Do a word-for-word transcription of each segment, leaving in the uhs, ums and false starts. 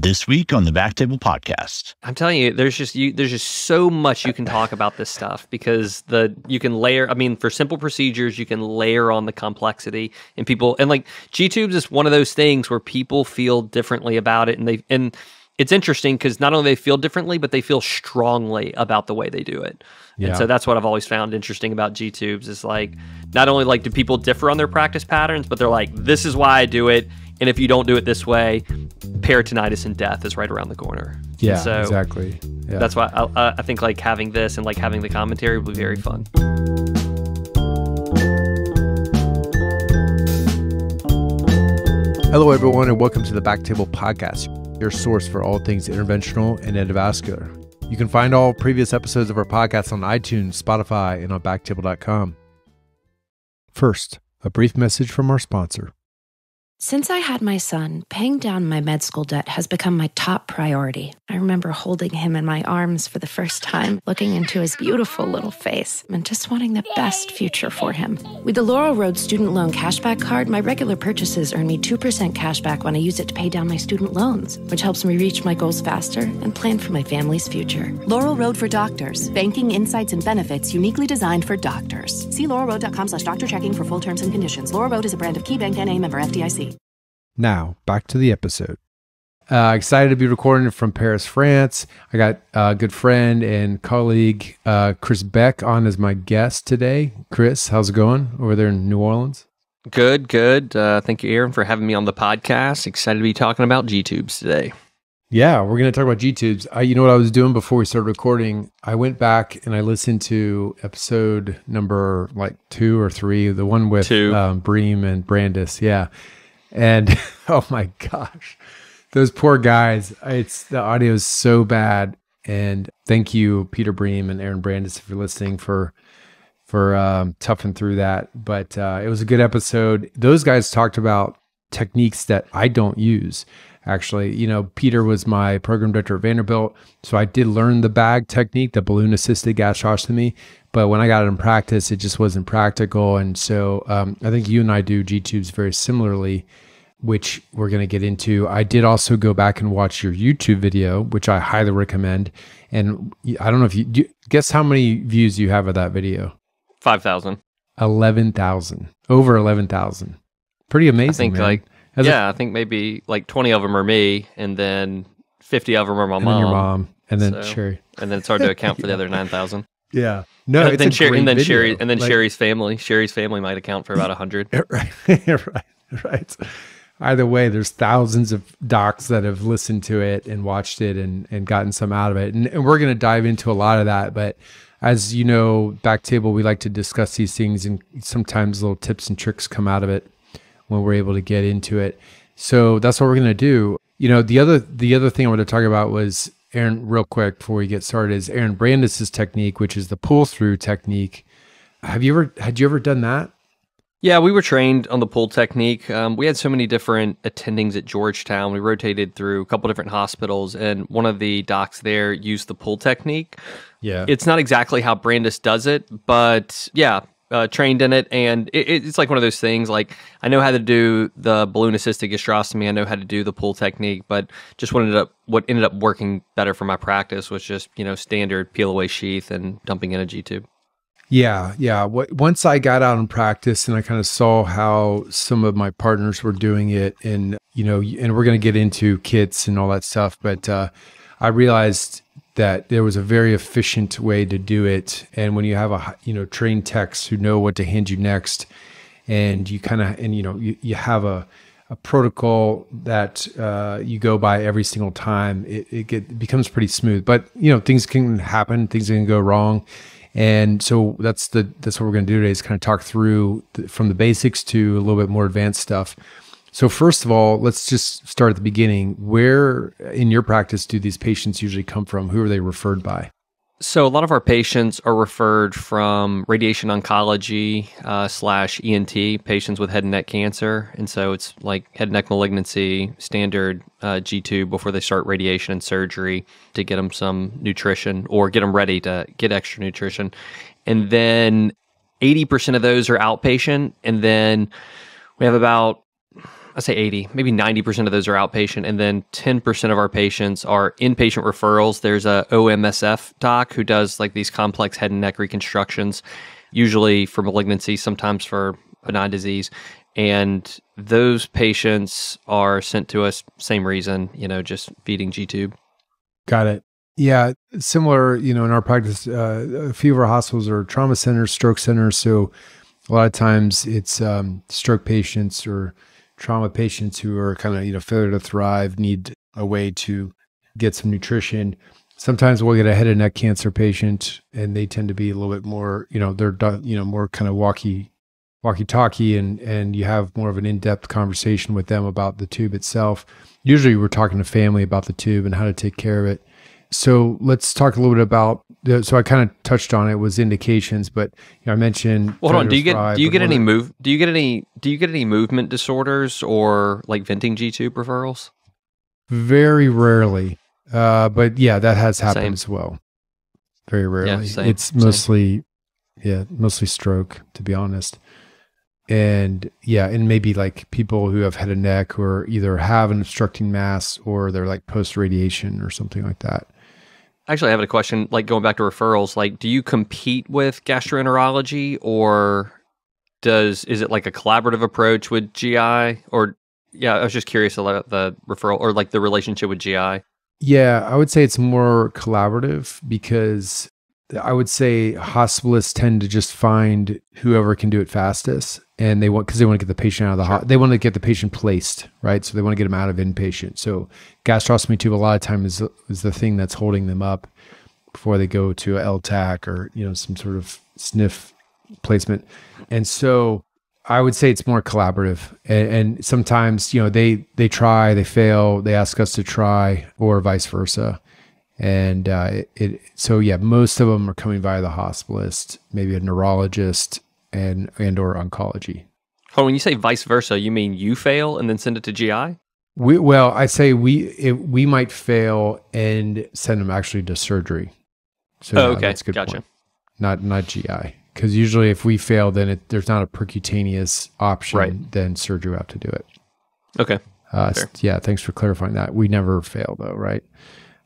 This week on the Backtable Podcast. I'm telling you, there's just you, there's just so much you can talk about this stuff, because the you can layer. I mean, for simple procedures, you can layer on the complexity, and people and like G-tubes is one of those things where people feel differently about it, and they and it's interesting because not only they feel differently, but they feel strongly about the way they do it. Yeah. And so that's what I've always found interesting about G-tubes is like not only like do people differ on their practice patterns, but they're like, this is why I do it. And if you don't do it this way, peritonitis and death is right around the corner. Yeah, so exactly. Yeah. That's why I, I think like having this and like having the commentary will be very fun. Hello, everyone, and welcome to the Backtable Podcast, your source for all things interventional and endovascular. You can find all previous episodes of our podcast on iTunes, Spotify, and on backtable dot com. First, a brief message from our sponsor. Since I had my son, paying down my med school debt has become my top priority. I remember holding him in my arms for the first time, looking into his beautiful little face, and just wanting the best future for him. With the Laurel Road Student Loan Cashback Card, my regular purchases earn me two percent cash back when I use it to pay down my student loans, which helps me reach my goals faster and plan for my family's future. Laurel Road for Doctors. Banking insights and benefits uniquely designed for doctors. See laurel road dot com slash doctor checking for full terms and conditions. Laurel Road is a brand of KeyBank N A member F D I C. Now, back to the episode. Uh, excited to be recording from Paris, France. I got a good friend and colleague, uh, Chris Beck, on as my guest today. Chris, how's it going over there in New Orleans? Good, good. Uh, thank you, Aaron, for having me on the podcast. Excited to be talking about G-tubes today. Yeah, we're going to talk about G-tubes. I, you know what I was doing before we started recording? I went back and I listened to episode number like two or three, the one with um, Bream and Brandeis. Yeah. And oh my gosh, those poor guys, it's the audio is so bad. And thank you, Peter Bream and Aaron Brandeis, if you're listening, for for um, toughing through that. But uh, it was a good episode. Those guys talked about techniques that I don't use, actually. You know, Peter was my program director at Vanderbilt, so I did learn the bag technique, the balloon-assisted gastrostomy. But when I got it in practice, it just wasn't practical. And so um, I think you and I do G-tubes very similarly, which we're going to get into. I did also go back and watch your YouTube video, which I highly recommend. And I don't know if you, do you guess how many views you have of that video? five thousand. eleven thousand. Over eleven thousand. Pretty amazing, I think, man. Like, As yeah, a, I think maybe like twenty of them are me, and then fifty of them are my and mom. And your mom. And then so, Sherry. And then it's hard to account for the other nine thousand. Yeah. No, and it's then, a Sher great and then Sherry and then like, Sherry's family. Sherry's family might account for about a hundred. Right, right, right. Either way, there's thousands of docs that have listened to it and watched it and, and gotten some out of it. And, and we're going to dive into a lot of that. But as you know, Backtable, we like to discuss these things, and sometimes little tips and tricks come out of it when we're able to get into it. So that's what we're going to do. You know, the other the other thing I want to talk about was, Aaron, real quick before we get started, is Aaron Brandeis' technique, which is the pull-through technique. Have you ever, had you ever done that? Yeah, we were trained on the pull technique. Um, we had so many different attendings at Georgetown. We rotated through a couple different hospitals, and one of the docs there used the pull technique. Yeah. It's not exactly how Brandeis does it, but yeah, Uh, trained in it, and it, it's like one of those things. Like, I know how to do the balloon-assisted gastrostomy, I know how to do the pull technique, but just what ended up what ended up working better for my practice was just you know standard peel away sheath and dumping in a G tube. Yeah, yeah. What, once I got out in practice and I kind of saw how some of my partners were doing it, and you know, and we're going to get into kits and all that stuff, but uh, I realized that there was a very efficient way to do it. And when you have a, you know, trained techs who know what to hand you next, and you kind of, and you know, you, you have a, a protocol that uh, you go by every single time, it, it, get, it becomes pretty smooth. But, you know, things can happen, things can go wrong. And so that's the, that's what we're going to do today, is kind of talk through the, from the basics to a little bit more advanced stuff. So first of all, let's just start at the beginning. Where in your practice do these patients usually come from? Who are they referred by? So a lot of our patients are referred from radiation oncology uh, slash E N T, patients with head and neck cancer. And so it's like head and neck malignancy, standard uh, G-tube before they start radiation and surgery to get them some nutrition or get them ready to get extra nutrition. And then eighty percent of those are outpatient. And then we have about... I say eighty, maybe ninety percent of those are outpatient. And then ten percent of our patients are inpatient referrals. There's a O M S F doc who does like these complex head and neck reconstructions, usually for malignancy, sometimes for benign disease. And those patients are sent to us, same reason, you know, just feeding G-tube. Got it. Yeah. Similar, you know, in our practice, uh, a few of our hospitals are trauma centers, stroke centers. So a lot of times it's um, stroke patients or trauma patients who are kind of, you know, failure to thrive, need a way to get some nutrition. Sometimes we'll get a head and neck cancer patient, and they tend to be a little bit more, you know, they're, you know, more kind of walkie, walkie-talkie, and, and you have more of an in-depth conversation with them about the tube itself. Usually we're talking to family about the tube and how to take care of it. So let's talk a little bit about, so I kind of touched on it, was indications, but you know, I mentioned. Well, hold on. Do you get do you get any move? Do you get any do you get any movement disorders or like venting G-tube referrals? Very rarely, uh, but yeah, that has happened same. as well. Very rarely. Yeah, same, it's mostly, same. yeah, mostly stroke, to be honest, and yeah, and maybe like people who have head and neck who are either have an obstructing mass or they're like post radiation or something like that. Actually, I have a question, like going back to referrals, like do you compete with gastroenterology, or does, is it like a collaborative approach with G I? Or, yeah, I was just curious about the referral or like the relationship with G I. Yeah, I would say it's more collaborative, because I would say hospitalists tend to just find whoever can do it fastest, and they want, because they want to get the patient out of the hospital. They want to get the patient placed, right? So they want to get them out of inpatient. So gastrostomy tube a lot of time is, is the thing that's holding them up before they go to L TAC or, you know, some sort of sniff placement. And so I would say it's more collaborative, and, and sometimes, you know, they, they try, they fail, they ask us to try, or vice versa. And uh, it, it, so yeah, most of them are coming via the hospitalist, maybe a neurologist, and and or oncology. Oh, when you say vice versa, you mean you fail and then send it to G I? We, well, I say we it, we might fail and send them actually to surgery. So oh, no, okay, that's a good gotcha. Point. Not not G I, because usually if we fail, then it, there's not a percutaneous option. Right. Then surgery will have to do it. Okay. Uh, yeah. Thanks for clarifying that. We never fail though, right?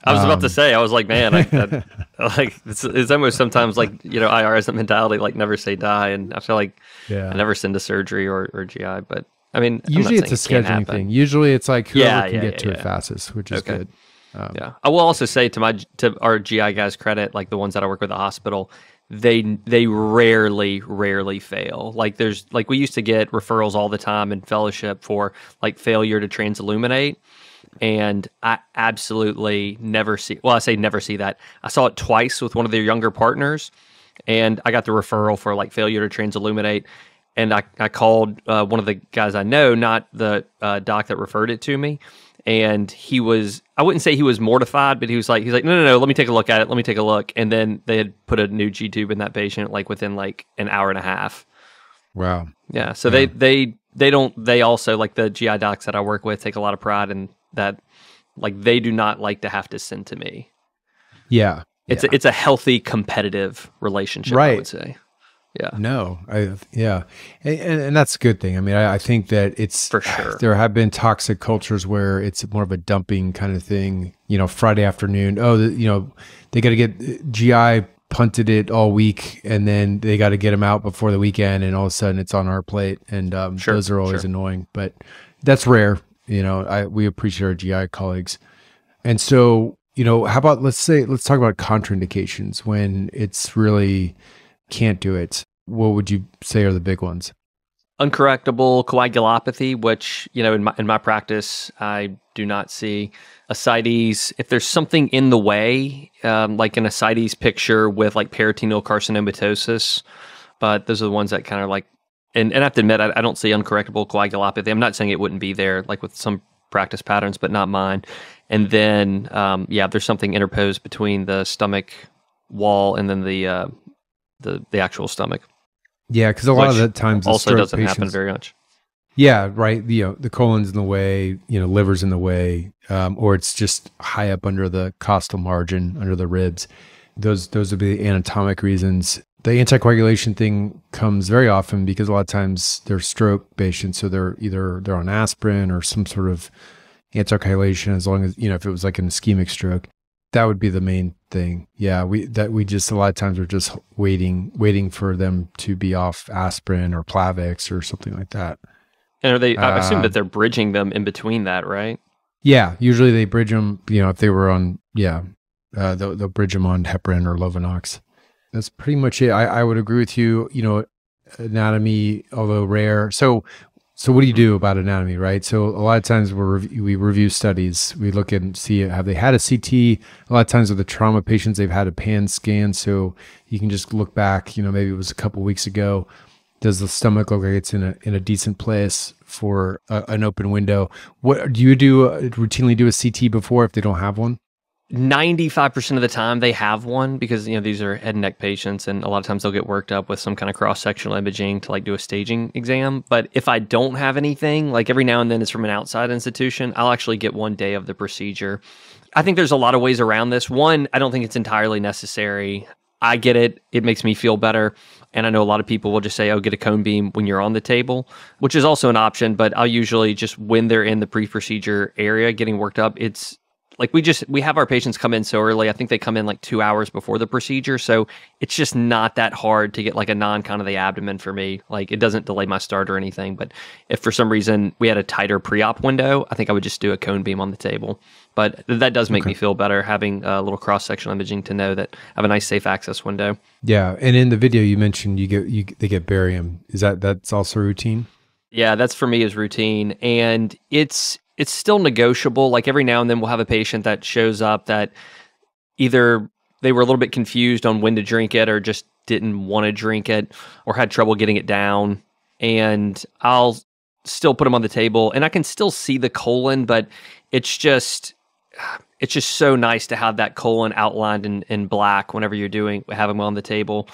I was about um, to say, I was like, man, I, I, I, like it's, it's almost sometimes like, you know, I R has that mentality, like never say die. And I feel like yeah. I never send to surgery or, or G I, but I mean, usually it's a scheduling thing. Usually it's like whoever yeah, can yeah, get yeah, to yeah. it fastest, which is okay. good. Um, yeah. I will also say to my, to our G I guys' credit, like the ones that I work with at the hospital, they, they rarely, rarely fail. Like there's like, we used to get referrals all the time in fellowship for like failure to transilluminate. And I absolutely never see, well, I say never see that. I saw it twice with one of their younger partners, and I got the referral for like failure to transilluminate. And I, I called uh, one of the guys I know, not the uh, doc that referred it to me. And he was, I wouldn't say he was mortified, but he was like, he's like, no, no, no, let me take a look at it. Let me take a look. And then they had put a new G-tube in that patient, like within like an hour and a half. Wow. Yeah. So yeah. they, they, they don't, they also like the G I docs that I work with take a lot of pride in that, like they do not like to have to send to me. Yeah, it's yeah. A, it's a healthy competitive relationship, right? I would say, yeah, no, I yeah, and, and that's a good thing. I mean, I, I think that it's for sure. There have been toxic cultures where it's more of a dumping kind of thing. You know, Friday afternoon, oh, the, you know, they got to get G I punted it all week, and then they got to get them out before the weekend, and all of a sudden it's on our plate, and um, sure, those are always sure. annoying, but that's rare. You know, I, we appreciate our G I colleagues. And so, you know, how about, let's say, let's talk about contraindications when it's really can't do it. What would you say are the big ones? Uncorrectable coagulopathy, which, you know, in my, in my practice, I do not see. Ascites, if there's something in the way, um, like an ascites picture with like peritoneal carcinomatosis, but those are the ones that kind of like, And, and I have to admit, I, I don't see uncorrectable coagulopathy. I'm not saying it wouldn't be there, like with some practice patterns, but not mine. And then, um, yeah, there's something interposed between the stomach wall and then the uh, the, the actual stomach. Yeah, because a lot of the times also doesn't patients, happen very much. Yeah, right. You know, the colon's in the way, you know, liver's in the way, um, or it's just high up under the costal margin, under the ribs. Those those would be the anatomic reasons. The anticoagulation thing comes very often because a lot of times they're stroke patients, so they're either they're on aspirin or some sort of anticoagulation. As long as, you know, if it was like an ischemic stroke, that would be the main thing. Yeah, we that we just a lot of times we're just waiting waiting for them to be off aspirin or Plavix or something like that. And are they? I assume uh, that they're bridging them in between that, right? Yeah, usually they bridge them. You know, if they were on, yeah, uh, they'll, they'll bridge them on heparin or Lovenox. That's pretty much it. I, I would agree with you, you know, anatomy, although rare. So, so what do you do about anatomy, right? So a lot of times we review, we review studies. We look and see, have they had a C T? A lot of times with the trauma patients, they've had a pan scan. So you can just look back, you know, maybe it was a couple of weeks ago. Does the stomach look like it's in a, in a decent place for a, an open window? What do you do, uh, routinely do a C T before if they don't have one? ninety-five percent of the time they have one, because, you know, these are head and neck patients, and a lot of times they'll get worked up with some kind of cross-sectional imaging to like do a staging exam. But if I don't have anything, like every now and then it's from an outside institution, I'll actually get one day of the procedure. I think there's a lot of ways around this. One, I don't think it's entirely necessary. I get it. It makes me feel better. And I know a lot of people will just say, oh, get a cone beam when you're on the table, which is also an option. But I'll usually just, when they're in the pre-procedure area getting worked up, it's like we just, we have our patients come in so early. I think they come in like two hours before the procedure. So it's just not that hard to get like a non-con of the abdomen for me. Like it doesn't delay my start or anything. But if for some reason we had a tighter pre-op window, I think I would just do a cone beam on the table. But that does make okay. me feel better, having a little cross-sectional imaging to know that I have a nice safe access window. Yeah. And in the video you mentioned, you get, you, they get barium. Is that, that's also routine? Yeah, that's for me is routine. And it's, it's still negotiable. Like every now and then we'll have a patient that shows up that either they were a little bit confused on when to drink it or just didn't want to drink it or had trouble getting it down. And I'll still put them on the table and I can still see the colon, but it's just, it's just so nice to have that colon outlined in, in black whenever you're doing, having them on the table.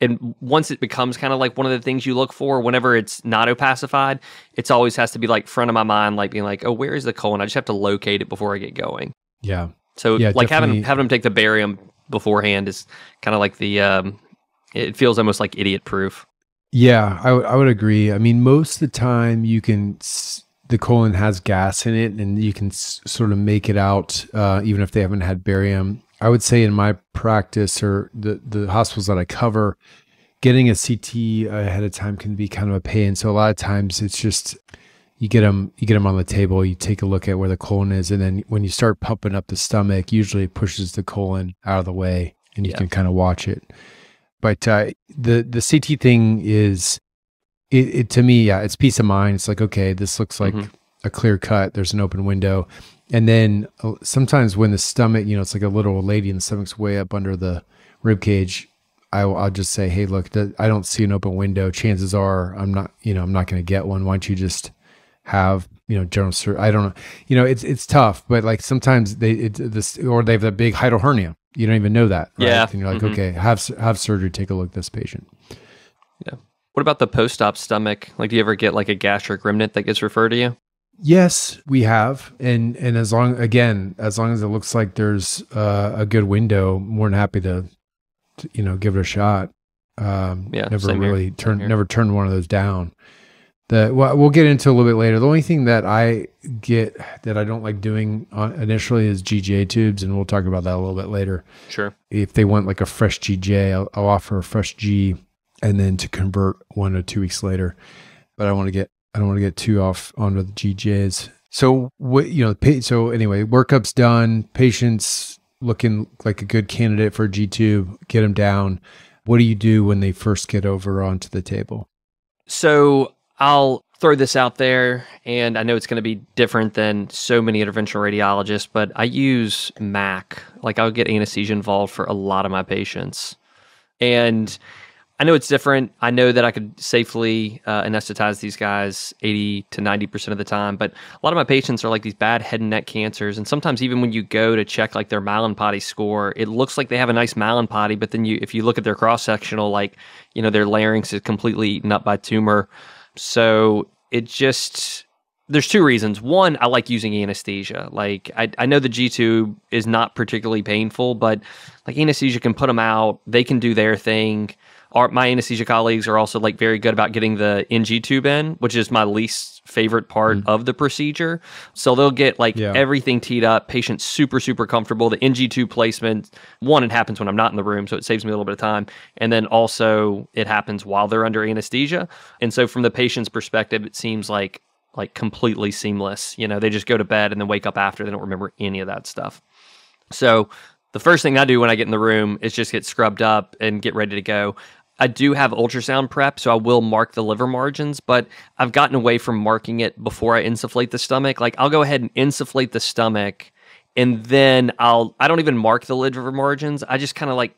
And once it becomes kind of like one of the things you look for, whenever it's not opacified, it's always has to be like front of my mind, like being like, oh, where is the colon? I just have to locate it before I get going. Yeah. So yeah, like definitely. having having them take the barium beforehand is kind of like the, um, it feels almost like idiot proof. Yeah, I, w- I would agree. I mean, most of the time you can, s- the colon has gas in it and you can s- sort of make it out, uh, even if they haven't had barium. I would say in my practice or the, the hospitals that I cover, getting a C T ahead of time can be kind of a pain. So a lot of times it's just, you get them, you get them on the table, you take a look at where the colon is. And then when you start pumping up the stomach, usually it pushes the colon out of the way and you yeah. can kind of watch it. But uh, the, the C T thing is, it, it to me, yeah, it's peace of mind. It's like, okay, this looks like mm-hmm. a clear cut. There's an open window. And then uh, sometimes when the stomach, you know, it's like a little lady and the stomach's way up under the rib cage, I, I'll just say, hey, look, th- I don't see an open window. Chances are I'm not, you know, I'm not going to get one. Why don't you just have, you know, general sur- I don't know. You know, it's it's tough, but like sometimes they, it, this, or they have a big hiatal hernia. You don't even know that. Right? Yeah. And you're like, mm-hmm. okay, have have surgery, take a look at this patient. Yeah. What about the post-op stomach? Like, do you ever get like a gastric remnant that gets referred to you? Yes, we have. And and as long, again, as long as it looks like there's uh, a good window, more than happy to, to, you know, give it a shot. Um, yeah, never really turned, never turned one of those down. The, well, we'll get into a little bit later. The only thing that I get that I don't like doing on, initially is G J tubes, and we'll talk about that a little bit later. Sure. If they want like a fresh G J, I'll, I'll offer a fresh G and then to convert one or two weeks later. But I want to get I don't want to get too off onto the G Js. So what, you know, so anyway, workup's done. Patient's looking like a good candidate for a G-tube, get them down. What do you do when they first get over onto the table? So I'll throw this out there, and I know it's going to be different than so many interventional radiologists, but I use M A C. Like I'll get anesthesia involved for a lot of my patients. And I know it's different. I know that I could safely uh, anesthetize these guys eighty to ninety percent of the time, but a lot of my patients are like these bad head and neck cancers. And sometimes even when you go to check like their Mallampati score, it looks like they have a nice Mallampati, but then you, if you look at their cross-sectional, like, you know, their larynx is completely eaten up by tumor. So it just, There's two reasons. One, I like using anesthesia. Like I, I know the G-tube is not particularly painful, but like anesthesia can put them out. They can do their thing. Our, my anesthesia colleagues are also like very good about getting the N G tube in, which is my least favorite part mm. of the procedure. So they'll get like yeah. everything teed up. Patient's super, super comfortable. The N G tube placement, one, it happens when I'm not in the room, so it saves me a little bit of time. And then also it happens while they're under anesthesia. And so from the patient's perspective, it seems like like completely seamless. You know, they just go to bed and then wake up after. They don't remember any of that stuff. So the first thing I do when I get in the room is just get scrubbed up and get ready to go. I do have ultrasound prep, so I will mark the liver margins, but I've gotten away from marking it before I insufflate the stomach. Like I'll go ahead and insufflate the stomach and then I'll, I don't even mark the liver margins. I just kind of like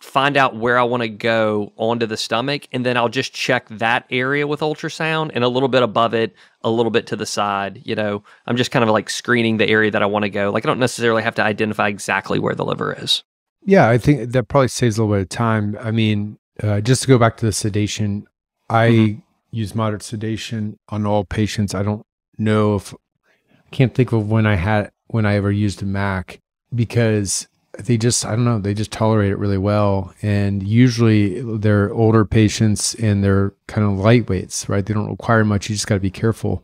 find out where I want to go onto the stomach, and then I'll just check that area with ultrasound and a little bit above it, a little bit to the side. You know, I'm just kind of like screening the area that I want to go. Like I don't necessarily have to identify exactly where the liver is. Yeah, I think that probably saves a little bit of time. I mean, uh, just to go back to the sedation, I mm-hmm. use moderate sedation on all patients. I don't know if, I can't think of when I had, when I ever used a M A C, because they just, I don't know, they just tolerate it really well. And usually they're older patients and they're kind of lightweights, right? They don't require much. You just got to be careful.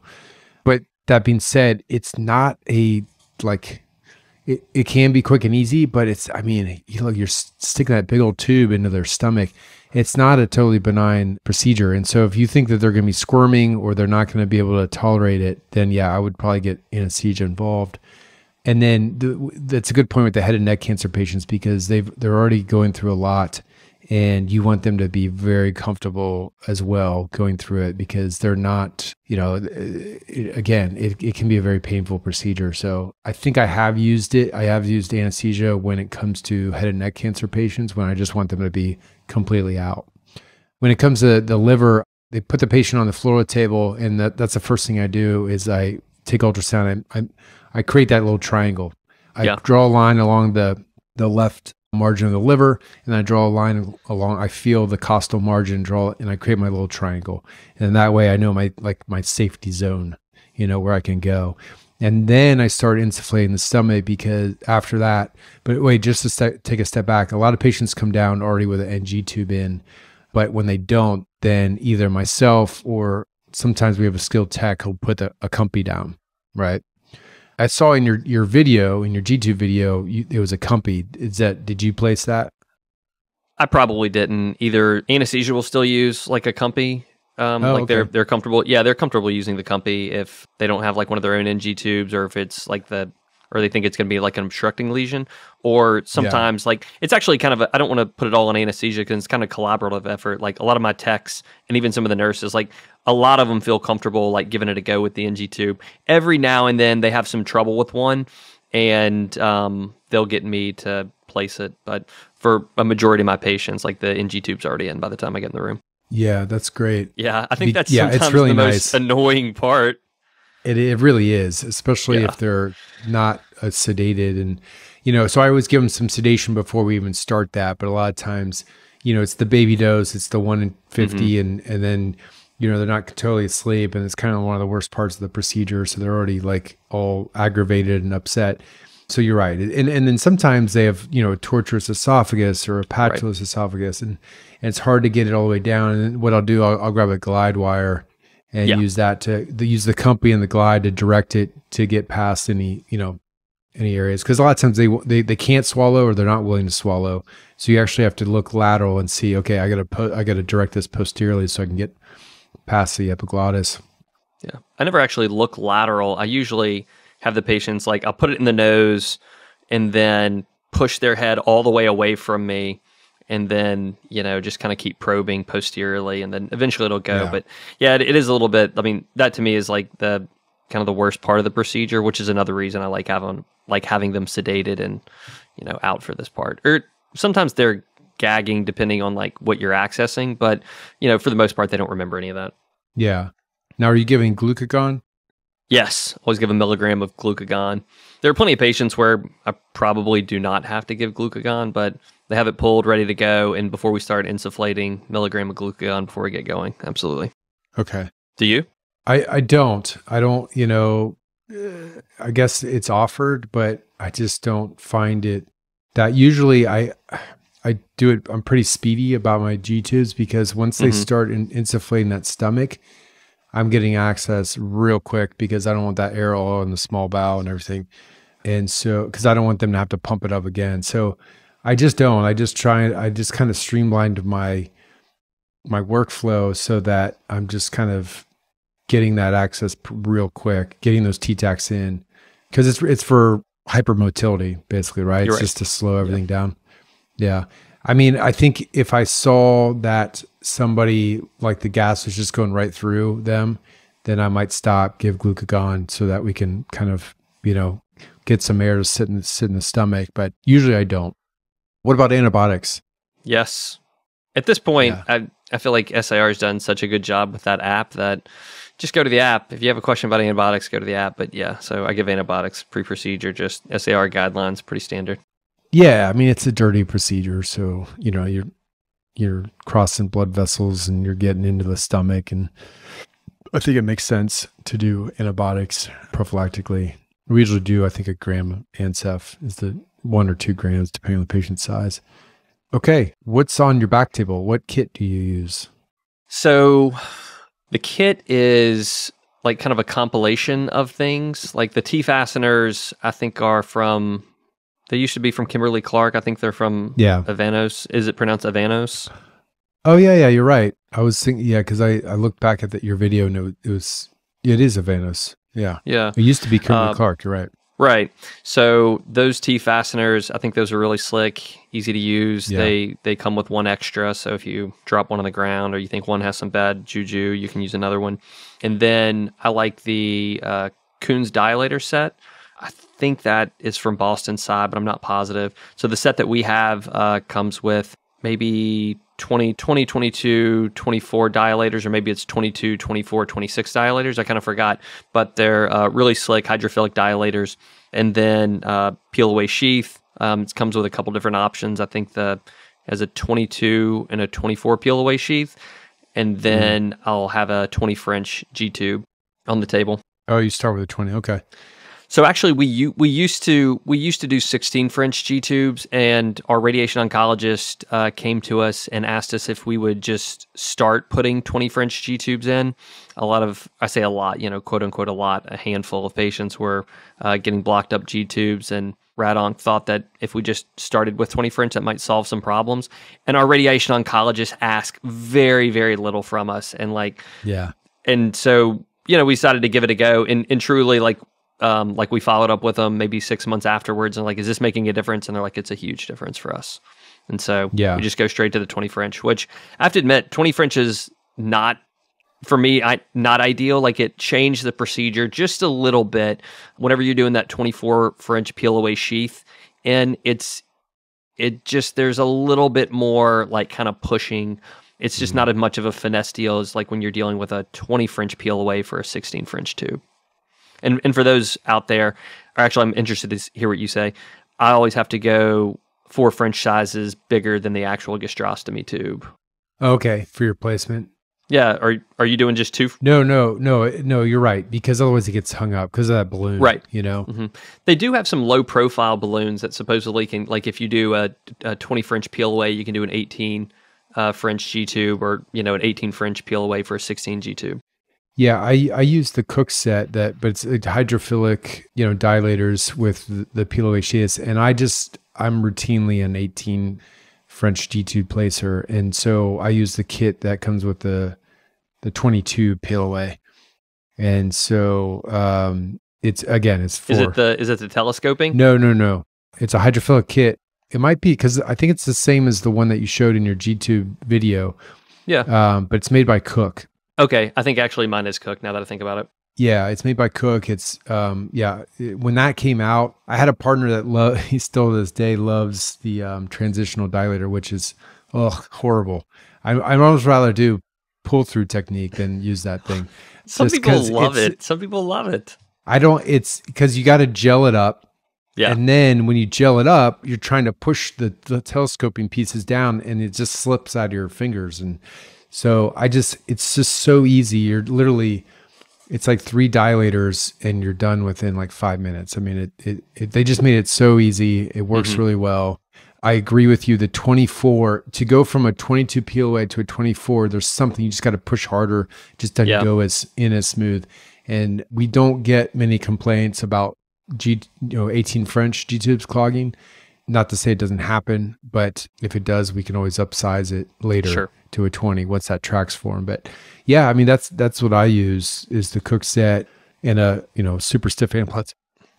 But that being said, it's not a, like, it, it can be quick and easy, but it's, I mean, you know, you're sticking that big old tube into their stomach. It's not a totally benign procedure. And so if you think that they're going to be squirming or they're not going to be able to tolerate it, then yeah, I would probably get anesthesia involved. And then the, that's a good point with the head and neck cancer patients, because they've, they're already going through a lot, and you want them to be very comfortable as well going through it, because they're not, you know, it, again, it, it can be a very painful procedure. So I think I have used it. I have used anesthesia when it comes to head and neck cancer patients, when I just want them to be completely out. When it comes to the liver, they put the patient on the floor of the table, and that, that's the first thing I do is I take ultrasound. I, I, I create that little triangle. I yeah. draw a line along the, the left margin of the liver, and I draw a line along, I feel the costal margin, draw, and I create my little triangle. And that way I know my, like my safety zone, you know, where I can go. And then I start insufflating the stomach, because after that, but wait, just to st- take a step back, a lot of patients come down already with an N G tube in, but when they don't, then either myself or sometimes we have a skilled tech who'll put the, a compy down, right? I saw in your, your video, in your G two video, you, it was a compy. Is that, did you place that? I probably didn't. Either anesthesia will still use like a compy. Um, oh, like okay. they're, they're comfortable. Yeah. They're comfortable using the compy if they don't have like one of their own N G tubes, or if it's like the, or they think it's going to be like an obstructing lesion, or sometimes yeah. like, it's actually kind of, a, I don't want to put it all on anesthesia, because it's kind of collaborative effort. Like a lot of my techs and even some of the nurses, like a lot of them feel comfortable, like giving it a go with the N G tube. Every now and then they have some trouble with one, and um, they'll get me to place it. But for a majority of my patients, like the N G tube's already in by the time I get in the room. Yeah, that's great. Yeah. I think that's be- yeah, sometimes it's really the nice. most annoying part. It, it really is, especially yeah. if they're not uh, sedated. And, you know, so I always give them some sedation before we even start that. But a lot of times, you know, it's the baby dose, it's the one in fifty, mm-hmm. and, and then, you know, they're not totally asleep, and it's kind of one of the worst parts of the procedure. So they're already like all aggravated and upset. So you're right. And and then sometimes they have, you know, a tortuous esophagus or a patulous right. esophagus, and, and it's hard to get it all the way down. And then what I'll do, I'll, I'll grab a glide wire and yeah. use that to the, use the compy and the glide to direct it to get past any, you know, any areas. Cause a lot of times they, they, they can't swallow, or they're not willing to swallow. So you actually have to look lateral and see, okay, I gotta po- I gotta direct this posteriorly so I can get past the epiglottis. Yeah. I never actually look lateral. I usually have the patients, like I'll put it in the nose and then push their head all the way away from me, and then, you know, just kind of keep probing posteriorly, and then eventually it'll go. Yeah. But yeah, it, it is a little bit, I mean, that to me is like the kind of the worst part of the procedure, which is another reason I like having, like having them sedated and, you know, out for this part. Or sometimes they're gagging depending on like what you're accessing, but, you know, for the most part, they don't remember any of that. Yeah. Now, are you giving glucagon? Yes. Always give a milligram of glucagon. There are plenty of patients where I probably do not have to give glucagon, but they have it pulled, ready to go, and before we start insufflating, milligram of glucagon before we get going. Absolutely. Okay. Do you? I, I don't. I don't, you know, I guess it's offered, but I just don't find it that usually I, I do it. I'm pretty speedy about my G-tubes because once mm-hmm. they start in, insufflating that stomach, I'm getting access real quick because I don't want that air oil in the small bowel and everything. And so, cause I don't want them to have to pump it up again. So I just don't, I just try I just kind of streamlined my, my workflow so that I'm just kind of getting that access real quick, getting those T TACs in, because it's it's for hypermotility basically, right? You're it's right. just to slow everything yeah. down. Yeah. I mean, I think if I saw that somebody like the gas was just going right through them, then I might stop, give glucagon so that we can kind of, you know, get some air to sit in, sit in the stomach. But usually I don't. What about antibiotics? Yes. At this point, yeah. I, I feel like S I R has done such a good job with that app that just go to the app. If you have a question about antibiotics, go to the app. But yeah, so I give antibiotics pre-procedure, just S A R guidelines, pretty standard. Yeah, I mean, it's a dirty procedure. So, you know, you're you're crossing blood vessels and you're getting into the stomach. And I think it makes sense to do antibiotics prophylactically. We usually do, I think, a gram of N S A F is the one or two grams, depending on the patient's size. Okay, what's on your back table? What kit do you use? So the kit is like kind of a compilation of things. Like the T-fasteners, I think are from, they used to be from Kimberly Clark. I think they're from yeah. Avanos. Is it pronounced Avanos? Oh, yeah, yeah, you're right. I was thinking, yeah, because I, I looked back at the, your video and it, it was, it is Avanos. Yeah. Yeah. It used to be Kimberly uh, Clark, you're right. Right. So those T-fasteners, I think those are really slick, easy to use. Yeah. They they come with one extra. So if you drop one on the ground or you think one has some bad juju, you can use another one. And then I like the uh, Coon's dilator set. I think that is from Boston side, but I'm not positive. So the set that we have uh, comes with maybe twenty, twenty, twenty-two, twenty-four dilators, or maybe it's twenty-two, twenty-four, twenty-six dilators. I kind of forgot, but they're uh, really slick hydrophilic dilators. And then uh, peel away sheath. Um, it comes with a couple different options. I think the has a twenty-two and a twenty-four peel away sheath. And then mm. I'll have a twenty French G-tube on the table. Oh, you start with a twenty. Okay. So actually, we we used to we used to do sixteen French G-tubes, and our radiation oncologist uh, came to us and asked us if we would just start putting twenty French G-tubes in. A lot of, I say a lot, you know, quote unquote a lot, a handful of patients were uh, getting blocked up G-tubes, and Radonc thought that if we just started with twenty French, that might solve some problems. And our radiation oncologist asked very, very little from us, and like, yeah, and so you know, we decided to give it a go, and and truly like. Um, like we followed up with them maybe six months afterwards and like, is this making a difference? And they're like, it's a huge difference for us. And so yeah. we just go straight to the twenty French, which I have to admit, twenty French is not, for me, I not ideal. Like it changed the procedure just a little bit whenever you're doing that twenty-four French peel away sheath. And it's, it just, there's a little bit more like kind of pushing. It's just mm-hmm. not as much of a finesse deal as like when you're dealing with a twenty French peel away for a sixteen French tube. And and for those out there, or actually I'm interested to hear what you say, I always have to go four French sizes bigger than the actual gastrostomy tube. Okay, for your placement. Yeah, are are you doing just two? No, no, no, no, you're right, because otherwise it gets hung up because of that balloon, right? You know? Mm-hmm. They do have some low-profile balloons that supposedly can, like if you do a, a twenty French peel away, you can do an eighteen uh, French G-tube or, you know, an eighteen French peel away for a sixteen G-tube. Yeah, I, I use the Cook set that, but it's hydrophilic, you know, dilators with the, the peel away sheaths, and I just I'm routinely an eighteen French G-tube placer, and so I use the kit that comes with the the twenty-two peel away, and so um, it's again it's four. Is it the is it the telescoping? No, no, no. It's a hydrophilic kit. It might be because I think it's the same as the one that you showed in your G-tube video. Yeah, um, but it's made by Cook. Okay, I think actually mine is Cook, now that I think about it. Yeah, it's made by Cook. It's, um, yeah, it, when that came out, I had a partner that lo- he still to this day loves the um, transitional dilator, which is, ugh, horrible. I, I'd almost rather do pull-through technique than use that thing. Some people love it. Some people love it. I don't, it's because you got to gel it up. Yeah. And then when you gel it up, you're trying to push the, the telescoping pieces down and it just slips out of your fingers and... So I just, it's just so easy. You're literally, it's like three dilators and you're done within like five minutes. I mean, it, it, it they just made it so easy. It works mm-hmm. really well. I agree with you. The twenty-four, to go from a twenty-two P O A to a twenty-four, there's something you just got to push harder. It just doesn't yeah. go as in as smooth. And we don't get many complaints about G, you know, eighteen French G-tubes clogging. Not to say it doesn't happen, but if it does, we can always upsize it later sure. to a twenty once that tracks form. But yeah, I mean, that's that's what I use is the Cook set and a, you know, super stiff Amplatz,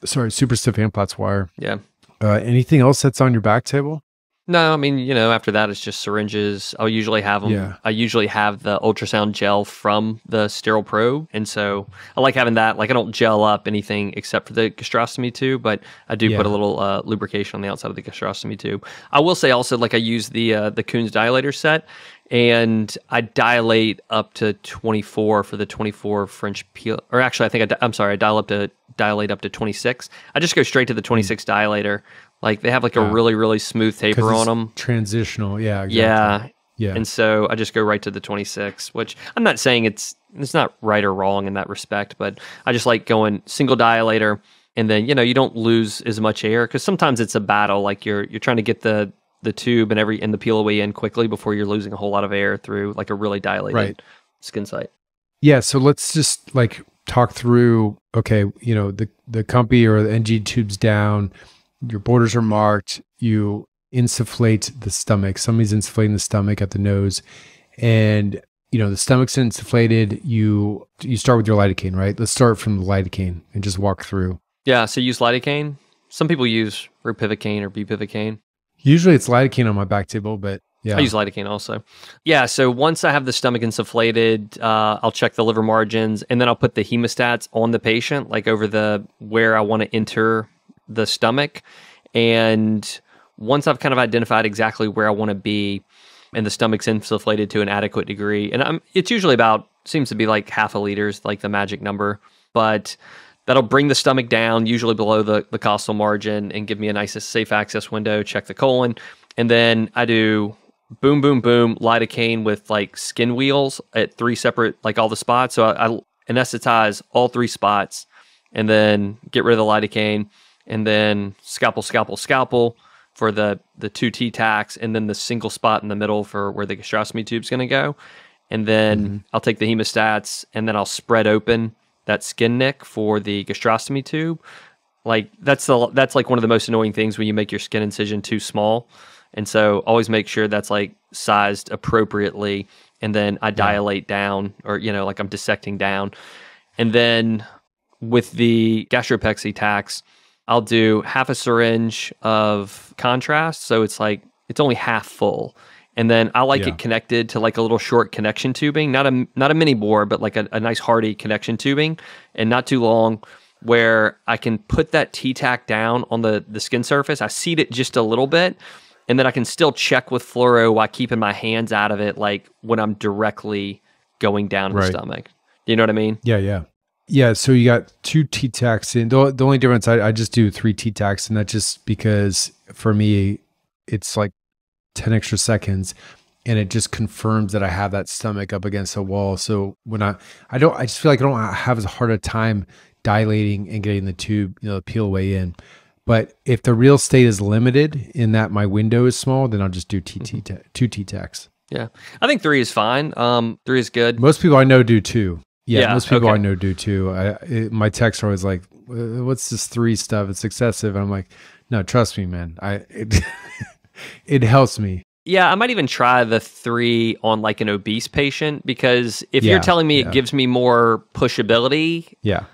sorry, super stiff Amplatz wire. Yeah. Uh, anything else that's on your back table? No, I mean, you know, after that, it's just syringes. I'll usually have them. Yeah. I usually have the ultrasound gel from the sterile probe. And so I like having that. Like, I don't gel up anything except for the gastrostomy tube, but I do yeah. put a little uh, lubrication on the outside of the gastrostomy tube. I will say also, like, I use the, uh, the Coon's dilator set, and I dilate up to twenty-four for the twenty-four French peel. Or actually, I think I, I'm sorry, I dial up to dilate up to twenty-six. I just go straight to the twenty-six mm-hmm. dilator. Like, they have like a yeah. really, really smooth taper on them. Transitional, yeah. Exactly. Yeah. Yeah. And so I just go right to the twenty-six, which I'm not saying it's it's not right or wrong in that respect, but I just like going single dilator, and then, you know, you don't lose as much air, because sometimes it's a battle. Like, you're you're trying to get the the tube and every and the P L O E in quickly before you're losing a whole lot of air through like a really dilated right. skin site. Yeah. So let's just like talk through, okay, you know, the the compy or the N G tube's down. Your borders are marked, you insufflate the stomach. Somebody's insufflating the stomach at the nose. And, you know, the stomach's insufflated. You you start with your lidocaine, right? Let's start from the lidocaine and just walk through. Yeah, so use lidocaine. Some people use ropivacaine or bupivacaine. Usually it's lidocaine on my back table, but yeah. I use lidocaine also. Yeah, so once I have the stomach insufflated, uh, I'll check the liver margins, and then I'll put the hemostats on the patient, like over the where I want to enter the stomach. And once I've kind of identified exactly where I want to be, and the stomach's insufflated to an adequate degree, and I'm, it's usually about, seems to be like half a liter's like the magic number, but that'll bring the stomach down, usually below the, the costal margin, and give me a nice safe access window, check the colon. And then I do boom, boom, boom, lidocaine with like skin wheels at three separate, like all the spots. So I, I anesthetize all three spots and then get rid of the lidocaine. And then scalpel, scalpel, scalpel for the, the two T-tacks, and then the single spot in the middle for where the gastrostomy tube's going to go. And then mm-hmm. I'll take the hemostats, and then I'll spread open that skin nick for the gastrostomy tube. Like, that's the that's like one of the most annoying things when you make your skin incision too small. And so always make sure that's like sized appropriately. And then I dilate yeah. down, or, you know, like I'm dissecting down. And then with the gastropexy tacks, I'll do half a syringe of contrast. So it's like, it's only half full. And then I like yeah. it connected to like a little short connection tubing, not a, not a mini bore, but like a, a nice hardy connection tubing, and not too long, where I can put that T-tac down on the, the skin surface. I seat it just a little bit, and then I can still check with fluoro while keeping my hands out of it, like when I'm directly going down right. the stomach. You know what I mean? Yeah, yeah. Yeah, so you got two T-tacks in. The, the only difference, I, I just do three T-tacks, and that's just because for me, it's like ten extra seconds, and it just confirms that I have that stomach up against a wall. So when I, I don't, I just feel like I don't have as hard a time dilating and getting the tube, you know, the peel way in. But if the real estate is limited in that my window is small, then I'll just do t t mm-hmm. two T-tacks. Yeah, I think three is fine. Um, three is good. Most people I know do two. Yeah, yeah, most people okay. I know do too. I, it, my texts are always like, what's this three stuff? It's excessive. And I'm like, no, trust me, man. I It, it helps me. Yeah, I might even try the three on like an obese patient, because if yeah, you're telling me yeah. it gives me more pushability, yeah,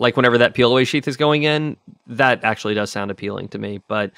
like whenever that peel-away sheath is going in, that actually does sound appealing to me. But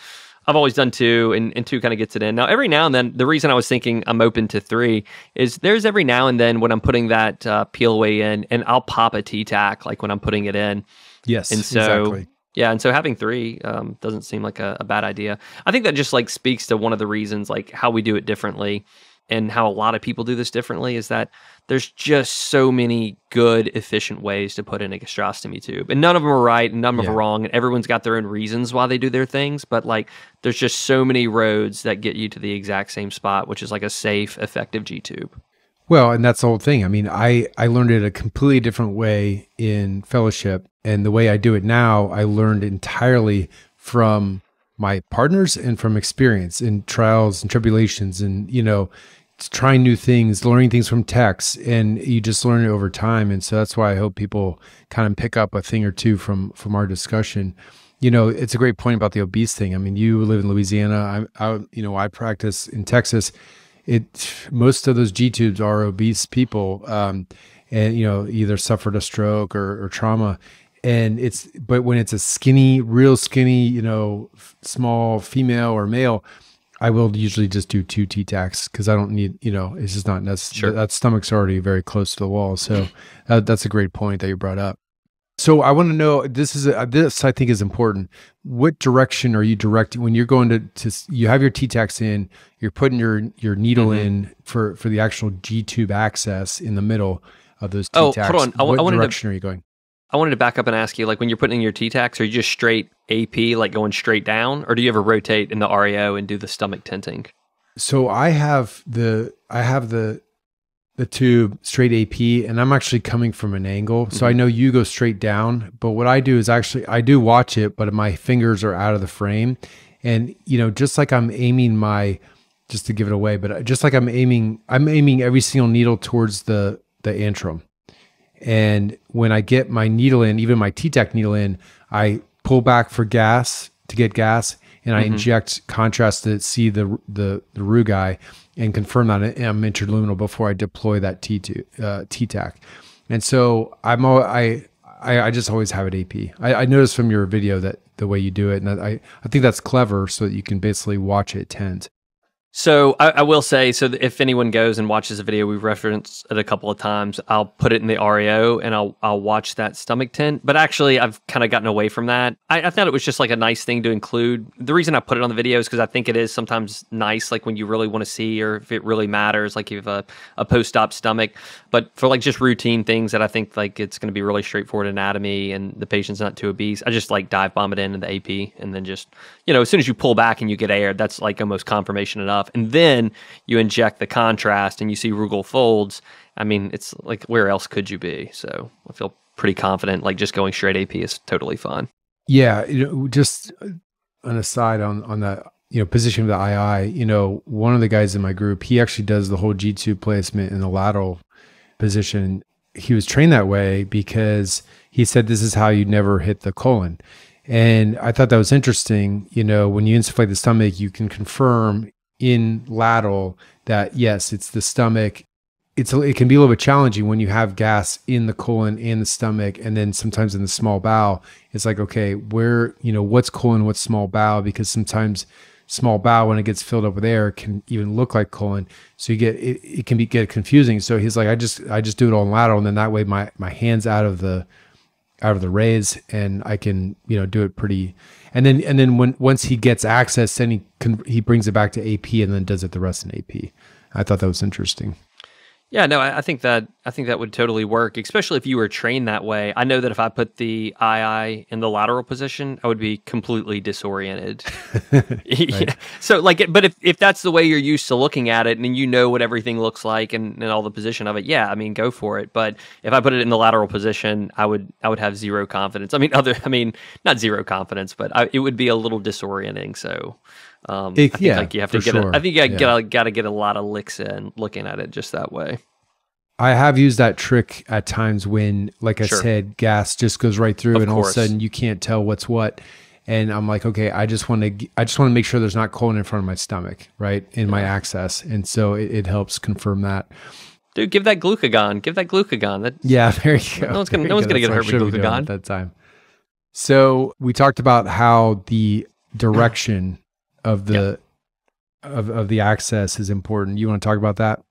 I've always done two, and, and two kind of gets it in. Now, every now and then, the reason I was thinking I'm open to three is there's every now and then when I'm putting that uh, peel away in, and I'll pop a T-tac, like when I'm putting it in. Yes, and so, exactly. Yeah, and so having three um, doesn't seem like a, a bad idea. I think that just like speaks to one of the reasons, like how we do it differently, and how a lot of people do this differently, is that there's just so many good, efficient ways to put in a gastrostomy tube. And none of them are right, and none of them yeah. are wrong, and everyone's got their own reasons why they do their things. But like, there's just so many roads that get you to the exact same spot, which is like a safe, effective G-tube. Well, and that's the whole thing. I mean, I, I learned it a completely different way in fellowship. And the way I do it now, I learned entirely from my partners and from experience and trials and tribulations and, you know, trying new things, learning things from texts, and you just learn it over time. And so that's why I hope people kind of pick up a thing or two from, from our discussion. You know, it's a great point about the obese thing. I mean, you live in Louisiana, I, I you know, I practice in Texas. It, most of those G-tubes are obese people, um, and, you know, either suffered a stroke or, or trauma. And it's, but when it's a skinny, real skinny, you know, small female or male, I will usually just do two T-tacks because I don't need, you know, it's just not necessary. Sure. That stomach's already very close to the wall. So that, that's a great point that you brought up. So I want to know, this is, a, this I think is important. What direction are you directing when you're going to, to you have your T-tacks in, you're putting your, your needle mm-hmm. in for, for the actual G-tube access in the middle of those T-tacks. Oh, hold on. I, what I wanted direction to, are you going? I wanted to back up and ask you, like when you're putting in your T-tacks, are you just straight A P, like going straight down, or do you ever rotate in the R E O and do the stomach tenting? So I have the, I have the, the tube straight A P, and I'm actually coming from an angle. So I know you go straight down, but what I do is actually, I do watch it, but my fingers are out of the frame. And, you know, just like I'm aiming my, just to give it away, but just like I'm aiming, I'm aiming every single needle towards the, the antrum. And when I get my needle in, even my T-tac needle in, I pull back for gas to get gas, and I mm-hmm. inject contrast to see the, the, the rugi and confirm that I'm interluminal before I deploy that T-tac. And so I'm all, I, I, I just always have it A P. I, I noticed from your video that the way you do it, and I, I think that's clever so that you can basically watch it tend. So I, I will say, so if anyone goes and watches a video, we've referenced it a couple of times, I'll put it in the R E O and I'll I'll watch that stomach tent. But actually, I've kind of gotten away from that. I, I thought it was just like a nice thing to include. The reason I put it on the video is because I think it is sometimes nice, like when you really want to see or if it really matters, like you have a, a post-op stomach. But for like just routine things that I think like it's going to be really straightforward anatomy and the patient's not too obese, I just like dive bomb it in in the A P. And then just, you know, as soon as you pull back and you get air, that's like almost confirmation enough. And then you inject the contrast and you see rugal folds. I mean, it's like, where else could you be? So I feel pretty confident, like just going straight A P is totally fine. Yeah. You know, just an aside on, on that, you know, position of the I I, you know, one of the guys in my group, he actually does the whole G two placement in the lateral position. He was trained that way because he said, this is how you never hit the colon. And I thought that was interesting. You know, when you insufflate the stomach, you can confirm in lateral that yes, it's the stomach. It's a, it can be a little bit challenging when you have gas in the colon and the stomach, and then sometimes in the small bowel. It's like, okay, where, you know, what's colon, what's small bowel? Because sometimes small bowel, when it gets filled up with air, can even look like colon. So you get it, it can be get confusing. So he's like, I just I just do it all in lateral, and then that way my my hand's out of the out of the rays, and I can, you know, do it pretty. And then, and then when, once he gets access, then he can, he brings it back to A P and then does it the rest in A P. I thought that was interesting. Yeah, no, I, I think that, I think that would totally work, especially if you were trained that way. I know that if I put the I I in the lateral position, I would be completely disoriented. Yeah. So like, but if, if that's the way you're used to looking at it, and you know what everything looks like and, and all the position of it, yeah, I mean, go for it. But if I put it in the lateral position, I would, I would have zero confidence. I mean, other, I mean, not zero confidence, but I, it would be a little disorienting. So Um, it, I think, yeah, like you have to get. Sure. A, I think I yeah. gotta, gotta get a lot of licks in looking at it just that way. I have used that trick at times when, like I sure. said, gas just goes right through, of and course. all of a sudden you can't tell what's what. And I'm like, okay, I just want to, I just want to make sure there's not colon in front of my stomach, right, in yeah. my access. And so it, it helps confirm that. Dude, give that glucagon. Give that glucagon. That's, yeah, there you go. No one's gonna, no go. one's gonna get hurt with glucagon at that time. So we talked about how the direction of the yep. of, of the access is important. You want to talk about that?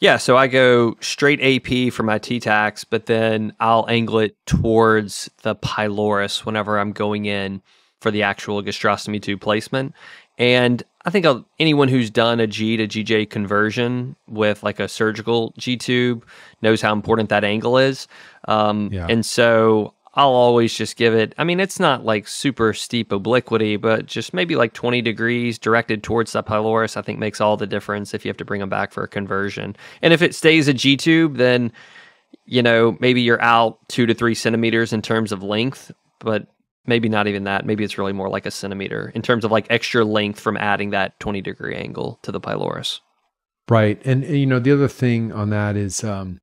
Yeah, so I go straight A P for my T-tacks, but then I'll angle it towards the pylorus whenever I'm going in for the actual gastrostomy tube placement. And I think I'll, anyone who's done a G to G J conversion with like a surgical G-tube knows how important that angle is. Um, yeah. And so I'll always just give it, I mean, it's not like super steep obliquity, but just maybe like twenty degrees directed towards the pylorus, I think makes all the difference if you have to bring them back for a conversion. And if it stays a G-tube, then, you know, maybe you're out two to three centimeters in terms of length, but maybe not even that. Maybe it's really more like a centimeter in terms of like extra length from adding that twenty degree angle to the pylorus. Right. And, and you know, the other thing on that is um,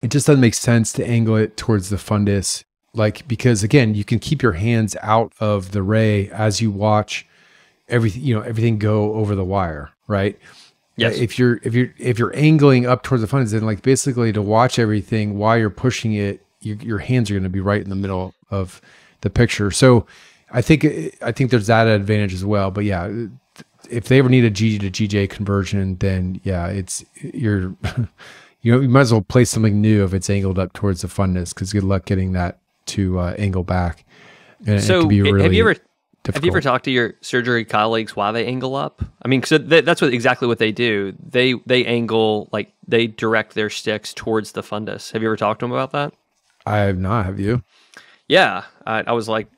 it just doesn't make sense to angle it towards the fundus. Like, because again, you can keep your hands out of the ray as you watch everything, you know, everything go over the wire, right? Yes. If you're, if you're, if you're angling up towards the fundus, then like basically to watch everything while you're pushing it, you, your hands are going to be right in the middle of the picture. So I think, I think there's that advantage as well, but yeah, if they ever need a G to G J conversion, then yeah, it's you're, you know, you might as well place something new if it's angled up towards the fundus, because good luck getting that to uh, angle back. And so it can be really have you ever difficult. have you ever talked to your surgery colleagues why they angle up? I mean, because th that's what exactly what they do. They they angle, like they direct their sticks towards the fundus. Have you ever talked to them about that? I have not. Have you? Yeah, I, I was like,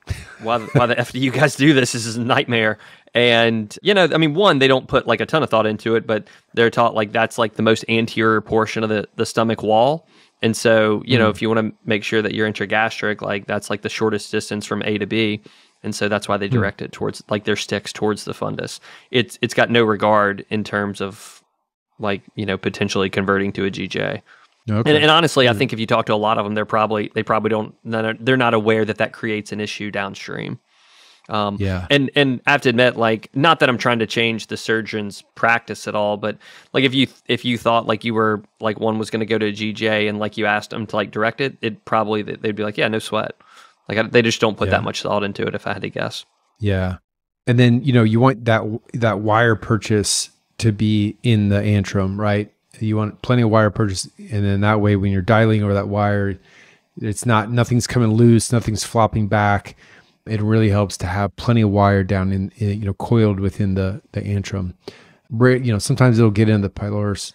why why the F do you guys do this? This is a nightmare. And, you know, I mean, one, they don't put like a ton of thought into it, but they're taught like that's like the most anterior portion of the, the stomach wall. And so, you know, mm. if you want to make sure that you're intragastric, like that's like the shortest distance from A to B. And so that's why they direct mm. it towards like their sticks towards the fundus. It's, it's got no regard in terms of like, you know, potentially converting to a G J. Okay. And, and honestly, mm. I think if you talk to a lot of them, they're probably, they probably don't, they're not aware that that creates an issue downstream. Um, yeah. And, and I have to admit, like, not that I'm trying to change the surgeon's practice at all, but like, if you, if you thought like you were like one was going to go to a G J and like you asked them to like direct it, it probably, they'd be like, yeah, no sweat. Like I, they just don't put yeah. that much thought into it if I had to guess. Yeah. And then, you know, you want that, that wire purchase to be in the antrum, right? You want plenty of wire purchase. And then that way, when you're dialing over that wire, it's not, nothing's coming loose, nothing's flopping back. It really helps to have plenty of wire down in, in you know, coiled within the, the antrum. Where, you know, sometimes it'll get into the pylorus.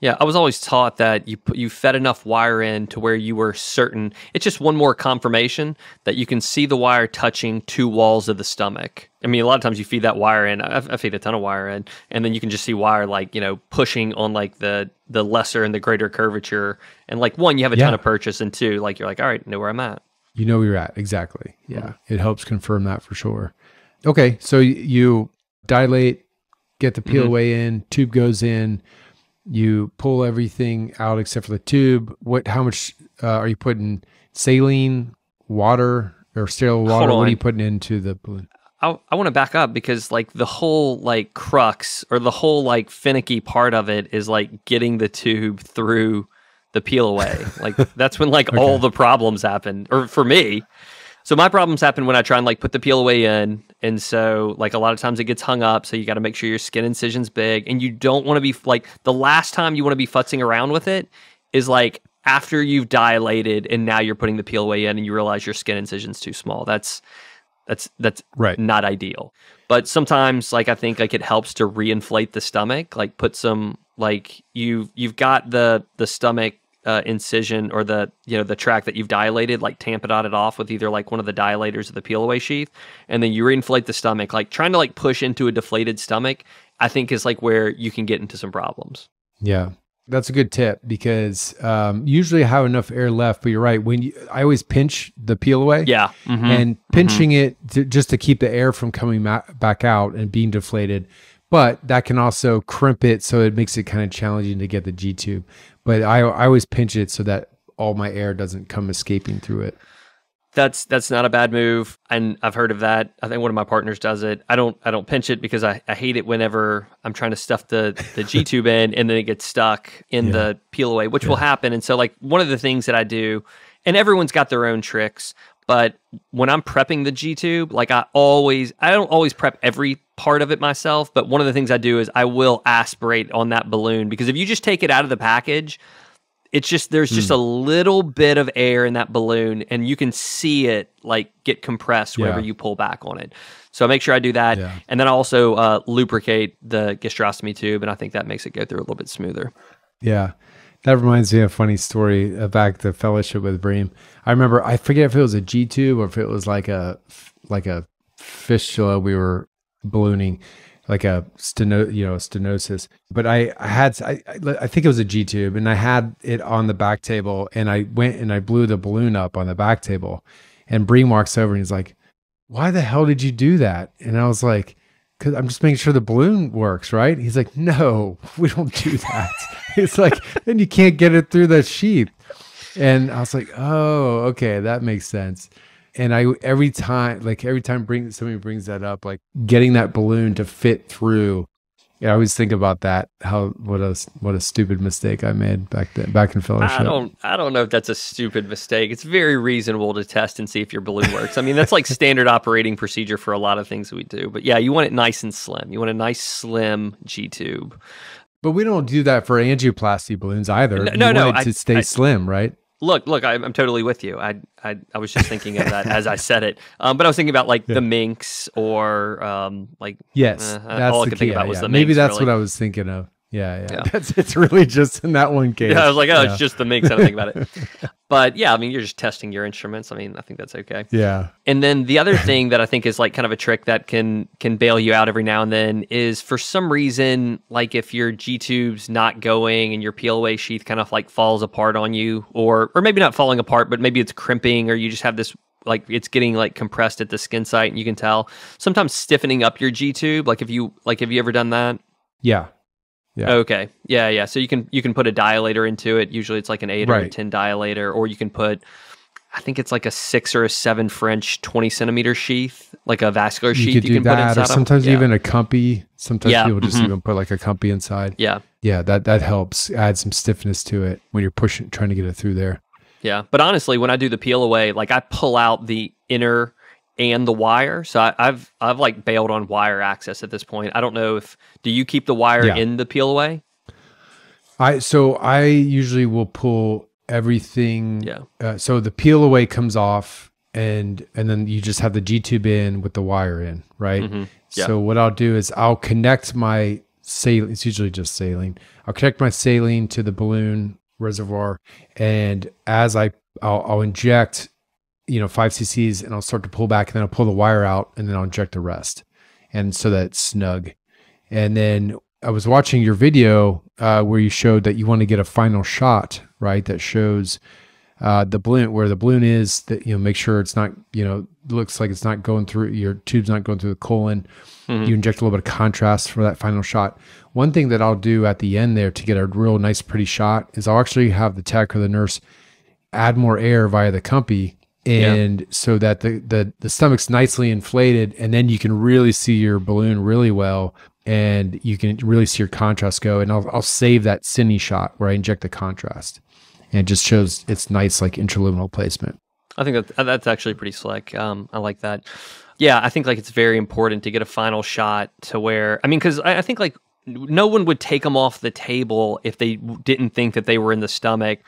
Yeah, I was always taught that you put, you fed enough wire in to where you were certain. It's just one more confirmation that you can see the wire touching two walls of the stomach. I mean, a lot of times you feed that wire in. I, I feed a ton of wire in, and then you can just see wire like, you know, pushing on like the the lesser and the greater curvature. And like one, you have a yeah. ton of purchase, and two, like you're like, all right, know where I'm at. You know where you're at, exactly. Yeah, it helps confirm that for sure. Okay, so you dilate, get the peel away mm-hmm. in, tube goes in, you pull everything out except for the tube. What? How much uh, are you putting? Saline, water, or sterile water? What are you putting into the balloon? I, I want to back up because like the whole like crux or the whole like finicky part of it is like getting the tube through the peel away. Like that's when like okay. all the problems happen, or for me. So my problems happen when I try and like put the peel away in. And so like a lot of times it gets hung up. So you got to make sure your skin incision's big, and you don't want to be like, the last time you want to be futzing around with it is like after you've dilated and now you're putting the peel away in and you realize your skin incision's too small. That's, that's, that's right. not ideal. But sometimes like, I think like it helps to reinflate the stomach, like put some, like you've, you've got the, the stomach, Uh, incision or the, you know, the tract that you've dilated, like tamponade it off with either like one of the dilators or the peel away sheath, and then you reinflate the stomach. Like trying to like push into a deflated stomach, I think is like where you can get into some problems. Yeah, that's a good tip, because um, usually I have enough air left, but you're right. When you, I always pinch the peel away, yeah, mm-hmm. and pinching mm-hmm. it to, just to keep the air from coming back out and being deflated. But that can also crimp it, so it makes it kind of challenging to get the G-tube. But I, I always pinch it so that all my air doesn't come escaping through it. That's that's not a bad move, and I've heard of that. I think one of my partners does it. I don't I don't pinch it because I, I hate it whenever I'm trying to stuff the, the G-tube in, and then it gets stuck in yeah. the peel away, which yeah. will happen. And so like one of the things that I do, and everyone's got their own tricks, but when I'm prepping the G-tube, like I always, I don't always prep every part of it myself, but one of the things I do is I will aspirate on that balloon, because if you just take it out of the package, it's just, there's mm. just a little bit of air in that balloon, and you can see it like get compressed whenever yeah. you pull back on it. So I make sure I do that. Yeah. And then I also uh, lubricate the gastrostomy tube, and I think that makes it go through a little bit smoother. Yeah. That reminds me of a funny story about the fellowship with Bream. I remember, I forget if it was a G-tube or if it was like a, like a fistula we were ballooning, like a steno, you know, stenosis. But I, I had, I, I think it was a G-tube, and I had it on the back table, and I went and I blew the balloon up on the back table, and Bream walks over and he's like, "Why the hell did you do that?" And I was like, "'Cause I'm just making sure the balloon works, right?" He's like, "No, we don't do that." It's like, then you can't get it through the sheath. And I was like, "Oh, okay, that makes sense." And I, every time, like every time bring, somebody brings that up, like getting that balloon to fit through, yeah, I always think about that. How what a what a stupid mistake I made back then, back in fellowship. I don't I don't know if that's a stupid mistake. It's very reasonable to test and see if your balloon works. I mean, that's like standard operating procedure for a lot of things we do. But yeah, you want it nice and slim. You want a nice slim G tube. But we don't do that for angioplasty balloons either. No, you no, want no, it I, to stay I, slim, right? Look, look, I, I'm totally with you. I, I, I was just thinking of that as I said it. Um, but I was thinking about like yeah. the minx or um, like yes, uh, that's all I could think about yeah, was yeah. the minx. Maybe that's really what I was thinking of. Yeah, yeah, yeah. That's it's really just in that one case. Yeah, I was like, oh, yeah. It's just the minx. I don't think about it. But yeah, I mean, you're just testing your instruments. I mean, I think that's okay. Yeah. And then the other thing that I think is like kind of a trick that can can bail you out every now and then is for some reason, like if your G-tube's not going and your P L A sheath kind of like falls apart on you, or or maybe not falling apart, but maybe it's crimping, or you just have this like it's getting like compressed at the skin site and you can tell. Sometimes stiffening up your G-tube, like if you like have you ever done that? Yeah. Yeah. Okay. Yeah, yeah. So you can you can put a dilator into it. Usually it's like an eight right. or a ten dilator, or you can put, I think it's like a six or a seven French twenty centimeter sheath, like a vascular sheath. You, could you do can that, put inside. Or sometimes yeah. even a cumpy. Sometimes yeah. people just mm-hmm. even put like a cumpy inside. Yeah. Yeah. That that helps add some stiffness to it when you're pushing, trying to get it through there. Yeah. But honestly, when I do the peel away, like I pull out the inner and the wire. So I, I've, I've like bailed on wire access at this point. I don't know if, do you keep the wire yeah. in the peel away? I, so I usually will pull everything. Yeah. Uh, so the peel away comes off and, and then you just have the G tube in with the wire in. Right. Mm-hmm. yeah. So what I'll do is I'll connect my saline. It's usually just saline. I'll connect my saline to the balloon reservoir. And as I, I'll, I'll inject you know, five cc's, and I'll start to pull back, and then I'll pull the wire out, and then I'll inject the rest. And so that's snug. And then I was watching your video uh, where you showed that you want to get a final shot, right? That shows uh, the balloon, where the balloon is, that, you know, make sure it's not, you know, looks like it's not going through, your tube's not going through the colon. Mm-hmm. You inject a little bit of contrast for that final shot. One thing that I'll do at the end there to get a real nice, pretty shot is I'll actually have the tech or the nurse add more air via the cumpy. And yeah. so that the, the, the stomach's nicely inflated, and then you can really see your balloon really well, and you can really see your contrast go. And I'll, I'll save that cine shot where I inject the contrast, and it just shows it's nice, like interluminal placement. I think that that's actually pretty slick. Um, I like that. Yeah. I think like it's very important to get a final shot to where, I mean, cause I, I think like no one would take them off the table if they didn't think that they were in the stomach,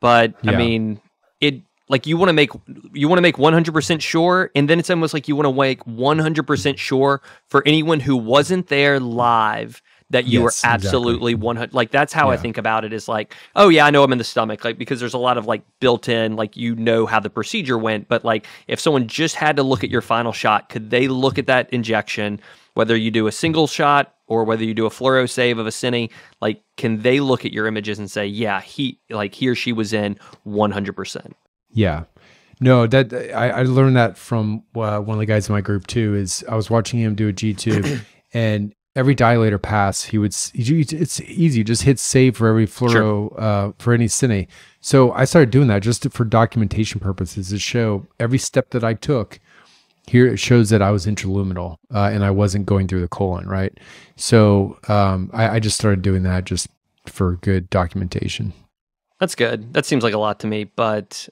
but yeah. I mean, it, like you want to make you want to make one hundred percent sure, and then it's almost like you want to make one hundred percent sure for anyone who wasn't there live that you yes, were absolutely exactly. one hundred. Like that's how yeah. I think about it, is like, oh yeah, I know I'm in the stomach, like because there's a lot of like built-in, like you know how the procedure went, but like if someone just had to look at your final shot, could they look at that injection, whether you do a single shot or whether you do a fluoro save of a cine, like can they look at your images and say, yeah, he like he or she was in one hundred percent. Yeah, no, that I, I learned that from uh, one of the guys in my group too. Is I was watching him do a G-tube, and every dilator pass, he would. He, it's easy, just hit save for every fluoro sure. uh, for any cine. So I started doing that just to, for documentation purposes, to show every step that I took. Here it shows that I was interluminal uh, and I wasn't going through the colon, right? So um, I, I just started doing that just for good documentation. That's good. That seems like a lot to me, but.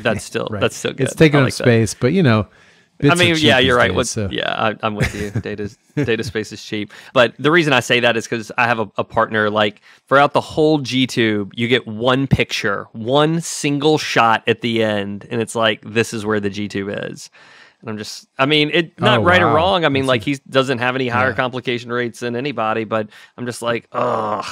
That's still right. that's still good. It's taking like up space, that. But you know, I mean, yeah, you're right. Days, what, so. Yeah, I, I'm with you. Data's data space is cheap, but the reason I say that is because I have a, a partner. Like throughout the whole G-tube, you get one picture, one single shot at the end, and it's like this is where the G-tube is. And I'm just, I mean, it not oh, right wow. or wrong. I mean, that's like a, he doesn't have any higher yeah. complication rates than anybody, but I'm just like, ugh.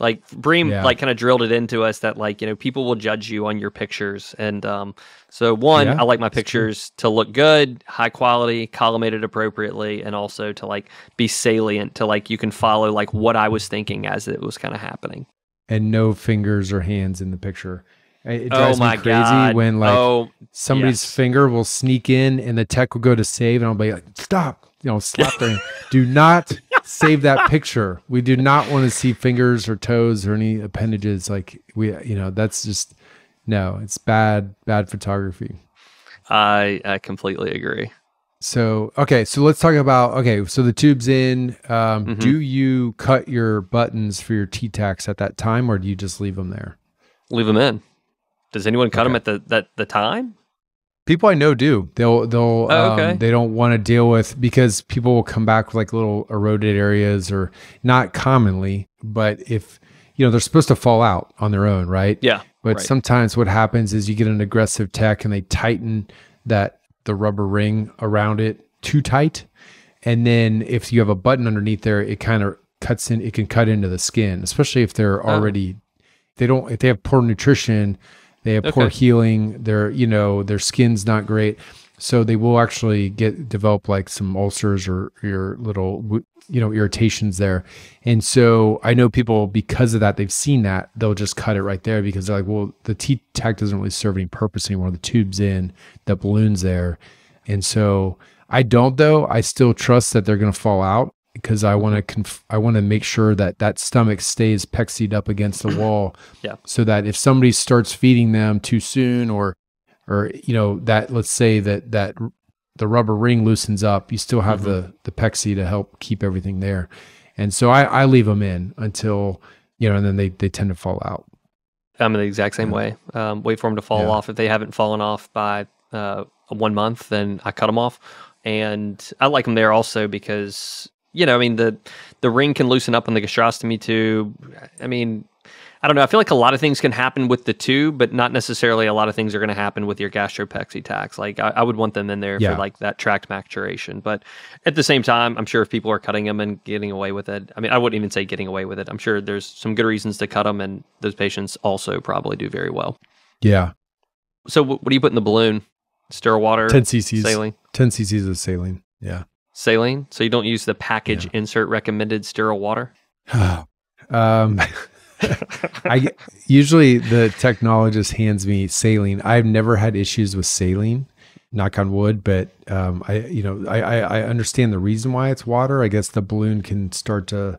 Like Bream, yeah. like kind of drilled it into us that like, you know, people will judge you on your pictures. And um, so one, yeah, I like my pictures cool. to look good, high quality, collimated appropriately, and also to like be salient to like, you can follow like what I was thinking as it was kind of happening. And no fingers or hands in the picture. It drives oh my me crazy God. when like oh, somebody's yes. finger will sneak in and the tech will go to save and I'll be like, stop, you know, slap them. Do not save that picture. We do not want to see fingers or toes or any appendages. Like we, you know, that's just, no, it's bad, bad photography. I, I completely agree. So, okay. So let's talk about, okay. So the tube's in, um, mm-hmm. do you cut your buttons for your T-Tacs at that time or do you just leave them there? Leave them in. Does anyone cut okay. them at the, that the time? People I know do. They'll, they'll, oh, okay. um, they don't want to deal with, because people will come back with like little eroded areas, or not commonly, but if, you know, they're supposed to fall out on their own. Right. Yeah. But right. sometimes what happens is you get an aggressive tech and they tighten that, the rubber ring around it too tight. And then if you have a button underneath there, it kind of cuts in, it can cut into the skin, especially if they're already, oh. they don't, if they have poor nutrition, they have okay. poor healing, their, you know, their skin's not great. So they will actually get, develop like some ulcers or your little, you know, irritations there. And so I know people, because of that, they've seen that, they'll just cut it right there because they're like, well, the T-Tac doesn't really serve any purpose anymore. The tube's in, the balloon's there. And so I don't though, I still trust that they're going to fall out, because I want to, conf- I want to make sure that that stomach stays pexied up against the wall, yeah. so that if somebody starts feeding them too soon, or, or you know, that let's say that that the rubber ring loosens up, you still have mm-hmm. the the pexi to help keep everything there, and so I, I leave them in until, you know, and then they they tend to fall out. I'm in the exact same yeah. way. Um, wait for them to fall yeah. off. If they haven't fallen off by uh, one month, then I cut them off, and I like them there also because, you know, I mean, the, the ring can loosen up on the gastrostomy tube. I mean, I don't know. I feel like a lot of things can happen with the tube, but not necessarily a lot of things are going to happen with your gastropexy tacs. Like I, I would want them in there yeah. for like that tract maturation. But at the same time, I'm sure if people are cutting them and getting away with it, I mean, I wouldn't even say getting away with it. I'm sure there's some good reasons to cut them, and those patients also probably do very well. Yeah. So w- what do you put in the balloon? Sterile water? ten cc's. Saline? ten cc's of saline. Yeah. Saline? So you don't use the package yeah. insert recommended sterile water? um, I usually the technologist hands me saline. I've never had issues with saline, knock on wood, but um, I, you know, I, I, I understand the reason why it's water. I guess the balloon can start to,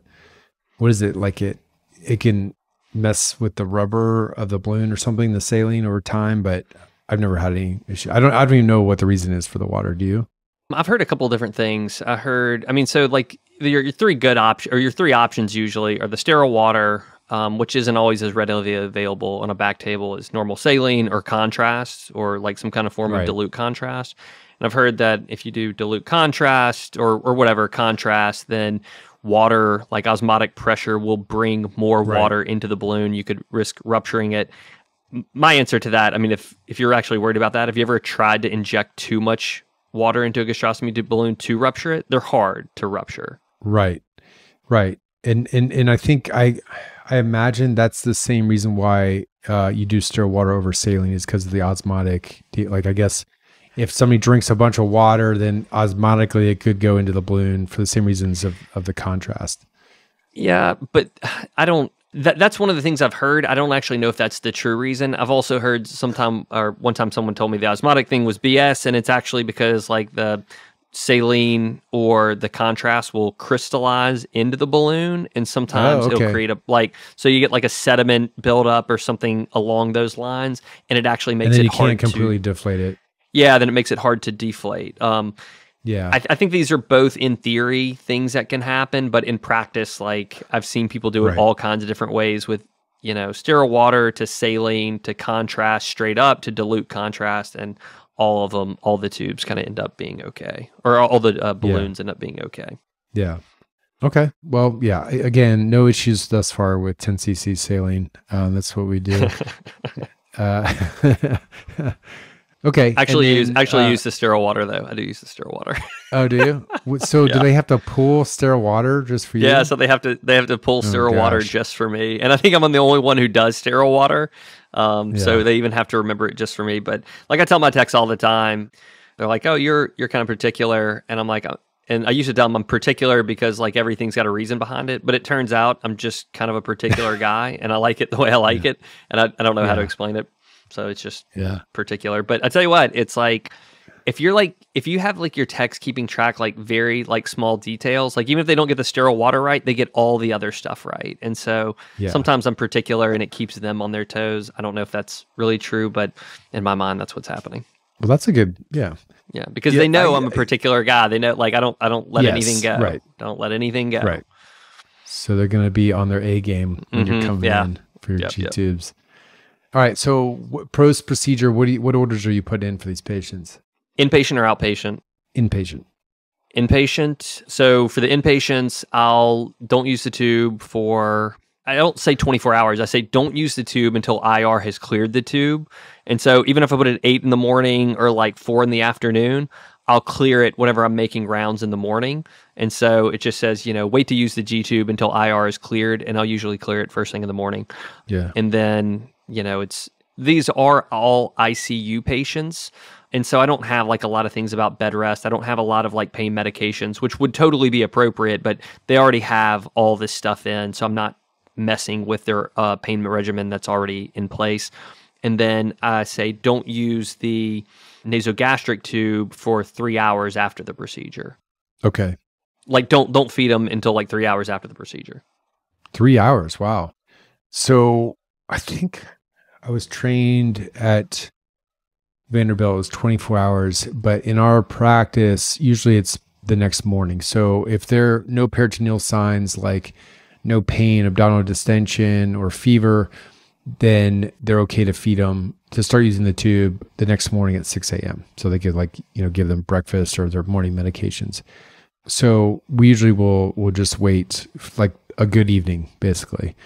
what is it? Like it, it can mess with the rubber of the balloon or something, the saline over time, but I've never had any issue. I don't, I don't even know what the reason is for the water. Do you? I've heard a couple of different things. I heard, I mean, so like your, your three good options, or your three options usually are the sterile water, um, which isn't always as readily available on a back table as normal saline or contrast, or like some kind of form right. of dilute contrast. And I've heard that if you do dilute contrast or or whatever contrast, then water, like osmotic pressure, will bring more right. water into the balloon. You could risk rupturing it. My answer to that, I mean, if if you're actually worried about that, have you ever tried to inject too much water into a gastrostomy balloon to rupture it? They're hard to rupture. Right. Right. And, and, and I think I, I imagine that's the same reason why, uh, you do sterile water over saline, is because of the osmotic, like, I guess if somebody drinks a bunch of water, then osmotically it could go into the balloon for the same reasons of, of the contrast. Yeah. But I don't, That that's one of the things I've heard. I don't actually know if that's the true reason. I've also heard sometime or one time someone told me the osmotic thing was B S, and it's actually because like the saline or the contrast will crystallize into the balloon, and sometimes oh, okay. it'll create a like so you get like a sediment buildup or something along those lines, and it actually makes and then it you hard can't completely to, deflate it. Yeah, then it makes it hard to deflate. Um, Yeah, I, th- I think these are both in theory things that can happen, but in practice, like I've seen people do it right. all kinds of different ways with, you know, sterile water to saline to contrast straight up to dilute contrast, and all of them, all the tubes kind of end up being okay, or all the uh, balloons yeah. end up being okay. Yeah. Okay. Well, yeah. Again, no issues thus far with ten cc saline. Um, that's what we do. uh, Okay. Actually, then, use actually uh, use the sterile water though. I do use the sterile water. Oh, do you? So yeah. do they have to pull sterile water just for you? Yeah. So they have to they have to pull oh, sterile gosh. water just for me. And I think I'm the only one who does sterile water. Um, yeah. So they even have to remember it just for me. But like I tell my techs all the time, they're like, "Oh, you're you're kind of particular," and I'm like, and I used to tell them I'm particular because like everything's got a reason behind it. But it turns out I'm just kind of a particular guy, and I like it the way I like yeah. it, and I, I don't know yeah. how to explain it. So it's just yeah. particular. But I tell you what, it's like, if you're like, if you have like your techs keeping track, like very like small details, like even if they don't get the sterile water right, they get all the other stuff right. And so yeah. sometimes I'm particular and it keeps them on their toes. I don't know if that's really true, but in my mind, that's what's happening. Well, that's a good, yeah. Yeah. Because yeah, they know I, I'm a particular I, guy. They know, like, I don't, I don't let yes, anything go. Right. Don't let anything go. Right. So they're going to be on their A game when mm-hmm, you're coming yeah. in for your yep, G-tubes. Yep. All right. So, what, pros procedure. What do you, what orders are you putting in for these patients? Inpatient or outpatient? Inpatient. Inpatient. So for the inpatients, I'll don't use the tube for. I don't say twenty-four hours. I say don't use the tube until I R has cleared the tube. And so even if I put it at eight in the morning or like four in the afternoon, I'll clear it whenever I'm making rounds in the morning. And so it just says, you know, wait to use the G-tube until I R is cleared, and I'll usually clear it first thing in the morning. Yeah. And then. You know, it's these are all I C U patients. And so I don't have like a lot of things about bed rest. I don't have a lot of like pain medications, which would totally be appropriate, but they already have all this stuff in. So I'm not messing with their uh, pain regimen that's already in place. And then I say, don't use the nasogastric tube for three hours after the procedure. Okay. Like don't, don't feed them until like three hours after the procedure. Three hours. Wow. So I think I was trained at Vanderbilt, it was twenty-four hours, but in our practice, usually it's the next morning. So if there are no peritoneal signs like no pain, abdominal distension, or fever, then they're okay to feed them, to start using the tube the next morning at six a m So they could like, you know, give them breakfast or their morning medications. So we usually will will just wait like a good evening, basically.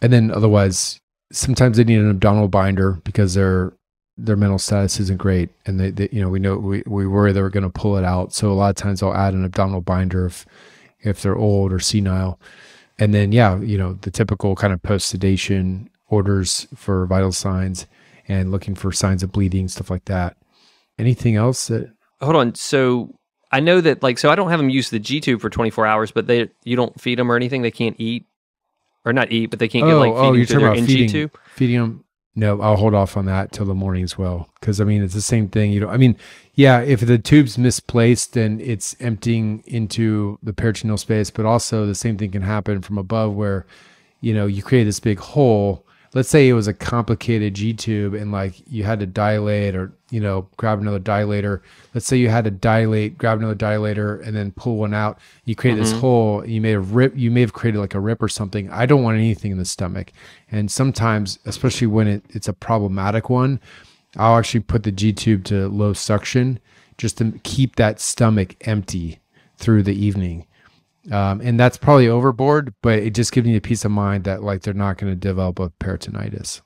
And then otherwise, sometimes they need an abdominal binder because their their mental status isn't great, and they, they you know we know we, we worry they were going to pull it out. So a lot of times I'll add an abdominal binder if if they're old or senile, and then yeah, you know the typical kind of post sedation orders for vital signs and looking for signs of bleeding, stuff like that. Anything else that? Hold on. So I know that like so I don't have them use the G-tube for twenty-four hours, but they you don't feed them or anything. They can't eat. Or not eat, but they can't oh, get like feeding oh, you're talking about N G feeding, tube. Feeding them? No, I'll hold off on that till the morning as well. Because I mean, it's the same thing. You know, I mean, yeah, if the tube's misplaced, then it's emptying into the peritoneal space. But also, the same thing can happen from above, where you know you create this big hole. Let's say it was a complicated G tube, and like you had to dilate, or you know, grab another dilator. Let's say you had to dilate, grab another dilator, and then pull one out. You create mm-hmm. this hole. You may have rip. You may have created like a rip or something. I don't want anything in the stomach. And sometimes, especially when it, it's a problematic one, I'll actually put the G tube to low suction just to keep that stomach empty through the evening. Um, and that's probably overboard, but it just gives me a peace of mind that like they're not going to develop a peritonitis.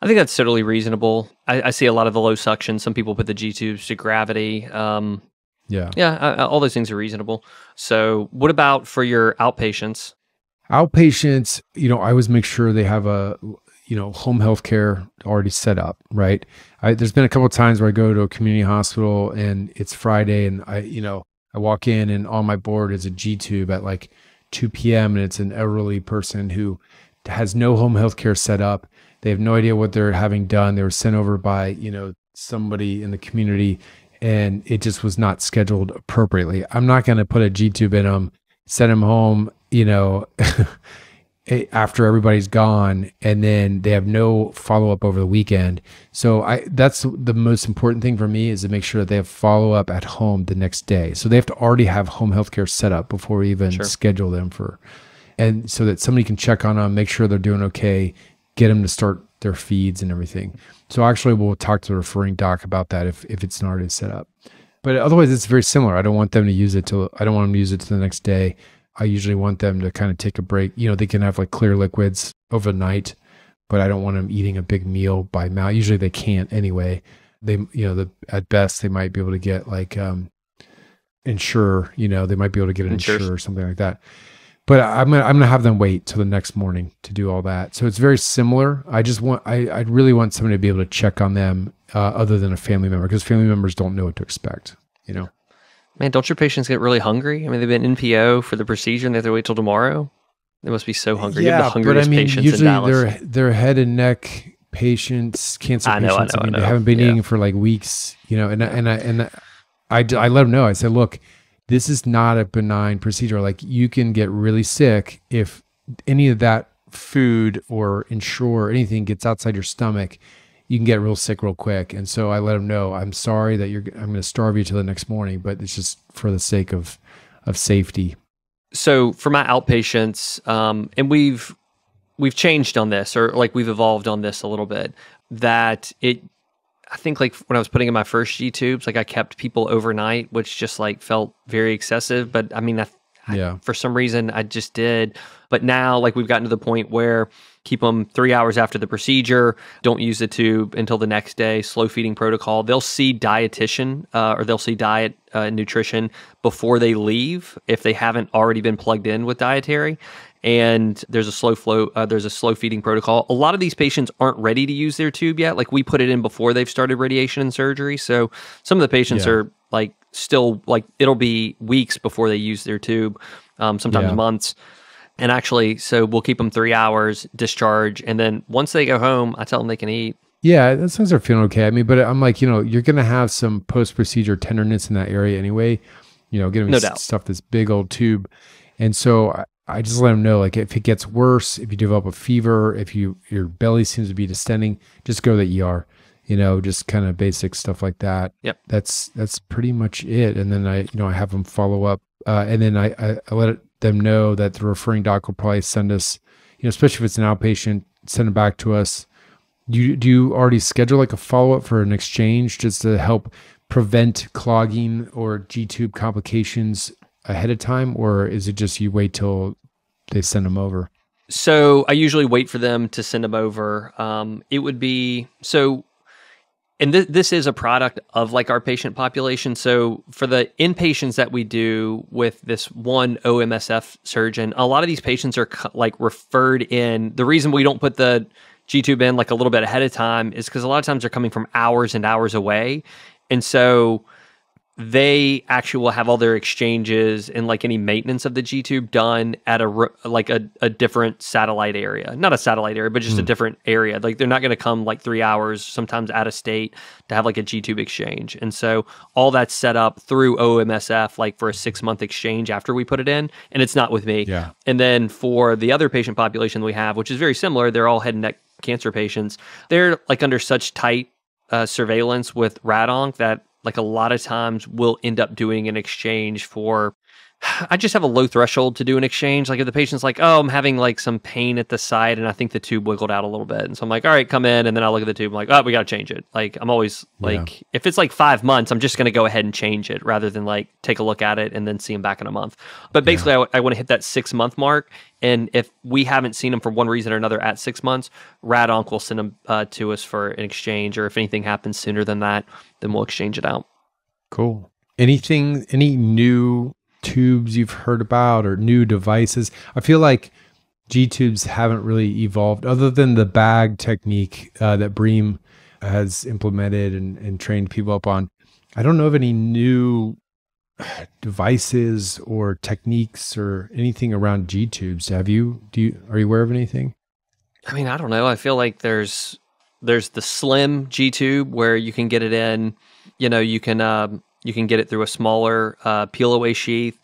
I think that's totally reasonable. I, I see a lot of the low suction. Some people put the G-tubes to gravity. Um, yeah. Yeah, I, I, all those things are reasonable. So what about for your outpatients? Outpatients, you know, I always make sure they have a, you know, home health care already set up, right? I, there's been a couple of times where I go to a community hospital and it's Friday and I, you know, I walk in and on my board is a G-tube at like two p m and it's an elderly person who has no home health care set up. They have no idea what they're having done. They were sent over by, you know, somebody in the community and it just was not scheduled appropriately. I'm not going to put a G-tube in them, send them home, you know, after everybody's gone and then they have no follow-up over the weekend. So I that's the most important thing for me is to make sure that they have follow-up at home the next day. So they have to already have home health care set up before we even sure. schedule them for, and so that somebody can check on them, make sure they're doing okay, get them to start their feeds and everything. So actually we'll talk to the referring doc about that if, if it's not already set up. But otherwise it's very similar. I don't want them to use it till, I don't want them to use it till the next day. I usually want them to kind of take a break. You know, they can have like clear liquids overnight, but I don't want them eating a big meal by mouth. Usually they can't anyway. they, you know, the, at best they might be able to get like, um, insure, you know, they might be able to get an insurer or something like that. But I'm going to, I'm going to have them wait till the next morning to do all that. So it's very similar. I just want, I, I really want somebody to be able to check on them, uh, other than a family member, because family members don't know what to expect, you know? Man, don't your patients get really hungry? I mean, they've been in P O for the procedure and they have to wait till tomorrow. They must be so hungry. Yeah, the but I mean, usually their, their head and neck patients, cancer I know, patients, I, know, I mean, I know. they haven't been yeah. eating for like weeks, you know, and, and I, and I, I, I let them know. I said, look, this is not a benign procedure. Like, you can get really sick if any of that food or insure or anything gets outside your stomach. You can get real sick real quick. And so I let them know, I'm sorry that you're, I'm going to starve you till the next morning, but it's just for the sake of, of safety. So for my outpatients, um, and we've, we've changed on this, or like we've evolved on this a little bit, that it, I think like when I was putting in my first G-tubes, like I kept people overnight, which just like felt very excessive. But I mean, I, I, yeah. for some reason I just did. But now like we've gotten to the point where keep them three hours after the procedure, don't use the tube until the next day, slow feeding protocol. They'll see dietitian uh, or they'll see diet uh, nutrition before they leave if they haven't already been plugged in with dietary. And there's a slow flow, uh, there's a slow feeding protocol. A lot of these patients aren't ready to use their tube yet. Like we put it in before they've started radiation and surgery. So some of the patients yeah. are like still like, it'll be weeks before they use their tube, um, sometimes yeah. months. And actually, so we'll keep them three hours, discharge. And then once they go home, I tell them they can eat. Yeah, those things are feeling okay. I mean, but I'm like, you know, you're going to have some post-procedure tenderness in that area anyway. You know, getting no doubt. stuff this big old tube. And so I, I just let them know, like, if it gets worse, if you develop a fever, if you your belly seems to be distending, just go to the E R, you know, just kind of basic stuff like that. Yep. That's that's pretty much it. And then I, you know, I have them follow up. Uh, and then I, I, I let them know that the referring doc will probably send us, you know, especially if it's an outpatient, send it back to us. You, do you already schedule like a follow-up for an exchange just to help prevent clogging or G-tube complications ahead of time, or is it just you wait till they send them over? So I usually wait for them to send them over. Um, it would be so, and th this is a product of like our patient population. So for the inpatients that we do with this one O M S F surgeon, a lot of these patients are like referred in. The reason we don't put the G-tube in like a little bit ahead of time is because a lot of times they're coming from hours and hours away, and so they actually will have all their exchanges and like any maintenance of the G-tube done at a like a, a different satellite area, not a satellite area, but just mm. a different area. Like they're not going to come like three hours, sometimes out of state, to have like a G-tube exchange. And so all that's set up through O M S F, like for a six month exchange after we put it in, and it's not with me. Yeah. And then for the other patient population we have, which is very similar, they're all head and neck cancer patients. They're like under such tight uh, surveillance with rad-onc that like a lot of times we'll end up doing an exchange for, I just have a low threshold to do an exchange. Like if the patient's like, oh, I'm having like some pain at the side and I think the tube wiggled out a little bit. And so I'm like, all right, come in. And then I look at the tube, I'm like, oh, we got to change it. Like I'm always like, yeah. if it's like five months, I'm just going to go ahead and change it rather than like take a look at it and then see them back in a month. But basically yeah. I, I want to hit that six month mark. And if we haven't seen them for one reason or another at six months, rad-onc will send them uh, to us for an exchange. Or if anything happens sooner than that, then we'll exchange it out. Cool. Anything, any new tubes you've heard about or new devices? I feel like G-tubes haven't really evolved other than the bag technique uh, that Bream has implemented and, and trained people up on. I don't know of any new devices or techniques or anything around G-tubes. Have you, do you, are you aware of anything? I mean, I don't know. I feel like there's, there's the slim G-tube where you can get it in, you know, you can, um, you can get it through a smaller uh, peel away sheath.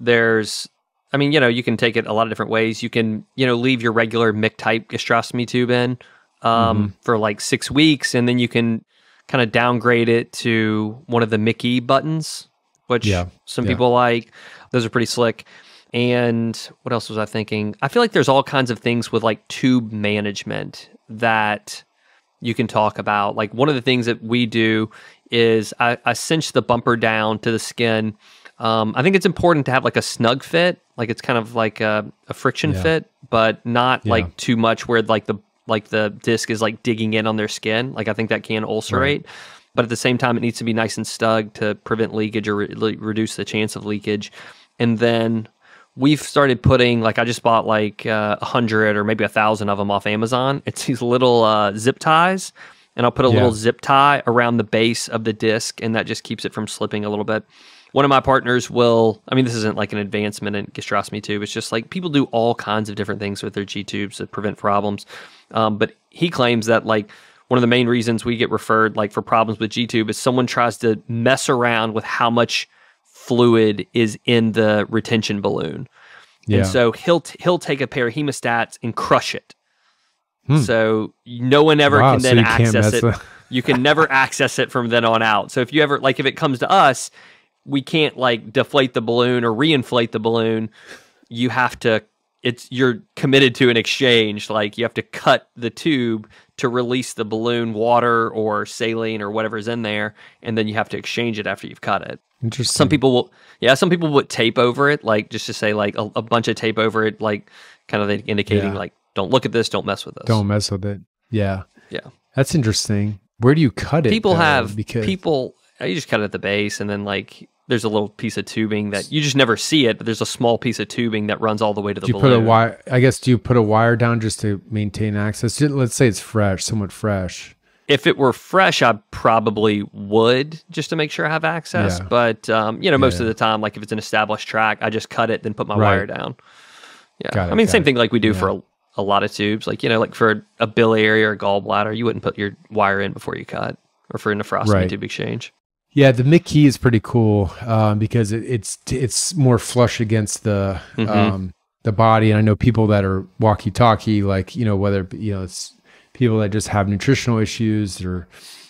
There's, I mean, you know, you can take it a lot of different ways. You can, you know, leave your regular M I C type gastrostomy tube in um, mm-hmm. for like six weeks. And then you can kind of downgrade it to one of the M I C-E buttons, which yeah. some yeah. people like. Those are pretty slick. And what else was I thinking? I feel like there's all kinds of things with like tube management that you can talk about. Like one of the things that we do is I, I cinch the bumper down to the skin. Um, I think it's important to have like a snug fit. Like it's kind of like a, a friction yeah. fit, but not yeah. like too much where like the like the disc is like digging in on their skin. Like I think that can ulcerate. Right. But at the same time, it needs to be nice and snug to prevent leakage or re reduce the chance of leakage. And then we've started putting, like I just bought like uh, a hundred or maybe a thousand of them off Amazon. It's these little uh, zip ties. And I'll put a yeah. little zip tie around the base of the disc, and that just keeps it from slipping a little bit. One of my partners will, I mean, this isn't like an advancement in gastrostomy tube. It's just like people do all kinds of different things with their G-tubes to prevent problems. Um, but he claims that like one of the main reasons we get referred like for problems with G-tube is someone tries to mess around with how much fluid is in the retention balloon. Yeah. And so he'll, t he'll take a pair of hemostats and crush it. Hmm. So no one ever wow, can then so access it. Up. You can never access it from then on out. So if you ever, like if it comes to us, we can't like deflate the balloon or reinflate the balloon. You have to, it's, you're committed to an exchange. Like you have to cut the tube to release the balloon water or saline or whatever's in there. And then you have to exchange it after you've cut it. Interesting. Some people will, yeah, some people would tape over it. Like just to say like a, a bunch of tape over it, like kind of indicating yeah. like, don't look at this. Don't mess with this. Don't mess with it. Yeah. Yeah. That's interesting. Where do you cut it? People though, have, because people, you just cut it at the base, and then like there's a little piece of tubing that you just never see it, but there's a small piece of tubing that runs all the way to the do you balloon. Put a wire, I guess, do you put a wire down just to maintain access? Let's say it's fresh, somewhat fresh. If it were fresh, I probably would just to make sure I have access. Yeah. But, um, you know, most yeah. of the time, like if it's an established track, I just cut it, then put my right. wire down. Yeah. Got it, I mean, same it. thing like we do yeah. for a a lot of tubes, like, you know, like for a biliary or a gallbladder, you wouldn't put your wire in before you cut, or for a nephrostomy right. tube exchange. Yeah. The M I C key is pretty cool um, because it, it's, it's more flush against the, mm-hmm. um, the body. And I know people that are walkie talkie, like, you know, whether, you know, it's people that just have nutritional issues or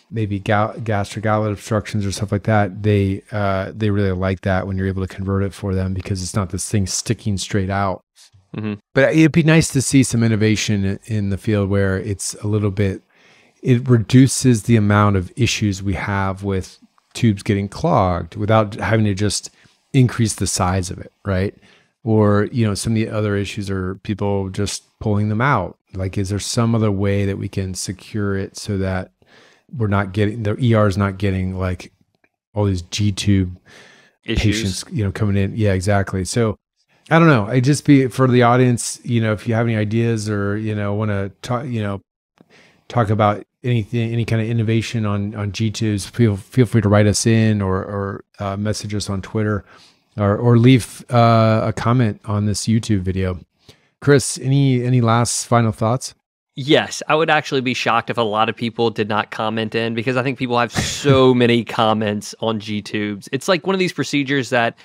maybe ga gastric outlet obstructions or stuff like that. They, uh, they really like that when you're able to convert it for them, because it's not this thing sticking straight out. Mm-hmm. But it'd be nice to see some innovation in the field where it's a little bit, it reduces the amount of issues we have with tubes getting clogged without having to just increase the size of it, right? Or, you know, some of the other issues are people just pulling them out. Like, is there some other way that we can secure it so that we're not getting, the E R is not getting like all these G-tube patients, you know, coming in. Yeah, exactly. So I don't know. I just be for the audience, you know, if you have any ideas or, you know, want to talk, you know, talk about anything, any kind of innovation on, on G-tubes, feel, feel free to write us in or, or uh, message us on Twitter or, or leave uh, a comment on this YouTube video. Chris, any, any last final thoughts? Yes. I would actually be shocked if a lot of people did not comment in, because I think people have so many comments on G-tubes. It's like one of these procedures that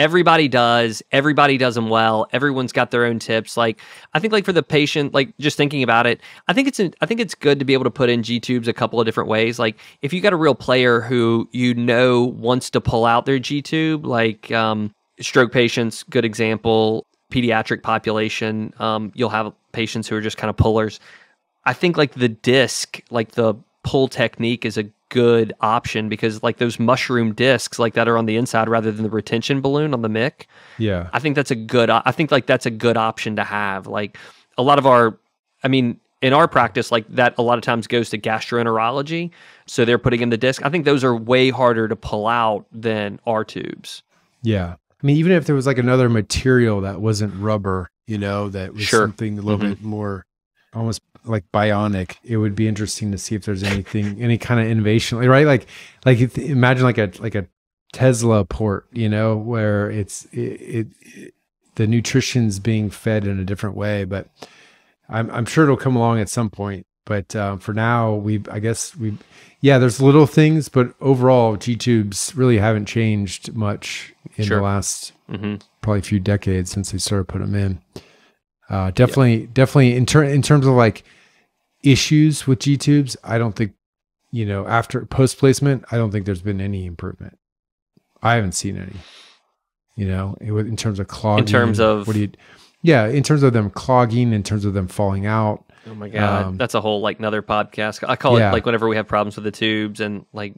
everybody does, everybody does them well. Everyone's got their own tips. Like, I think like for the patient, like just thinking about it, I think it's, an, I think it's good to be able to put in G-tubes a couple of different ways. Like if you got a real player who, you know, wants to pull out their G-tube, like, um, stroke patients, good example, pediatric population. Um, you'll have patients who are just kind of pullers. I think like the disc, like the pull technique is a good option, because like those mushroom discs like that are on the inside rather than the retention balloon on the M I C. Yeah. I think that's a good, I think like that's a good option to have. Like a lot of our, I mean, in our practice, like that a lot of times goes to gastroenterology. So they're putting in the disc. I think those are way harder to pull out than our tubes. Yeah. I mean, even if there was like another material that wasn't rubber, you know, that was sure. something a little mm-hmm. bit more almost like bionic, it would be interesting to see if there's anything, any kind of innovation, right? Like, like if, imagine like a, like a Tesla port, you know, where it's, it, it, it the nutrition's being fed in a different way, but I'm, I'm sure it'll come along at some point. But uh, for now, we, I guess we, yeah, there's little things, but overall G-tubes really haven't changed much in sure. the last mm-hmm. probably few decades since they started putting them in. Uh, definitely, yeah. definitely in, ter in terms of like issues with G-tubes, I don't think, you know, after post-placement, I don't think there's been any improvement. I haven't seen any, you know, it, in terms of clogging. In terms of? What do you, yeah, in terms of them clogging, in terms of them falling out. Oh my God. Um, that's a whole like another podcast. I call yeah. it like whenever we have problems with the tubes and like,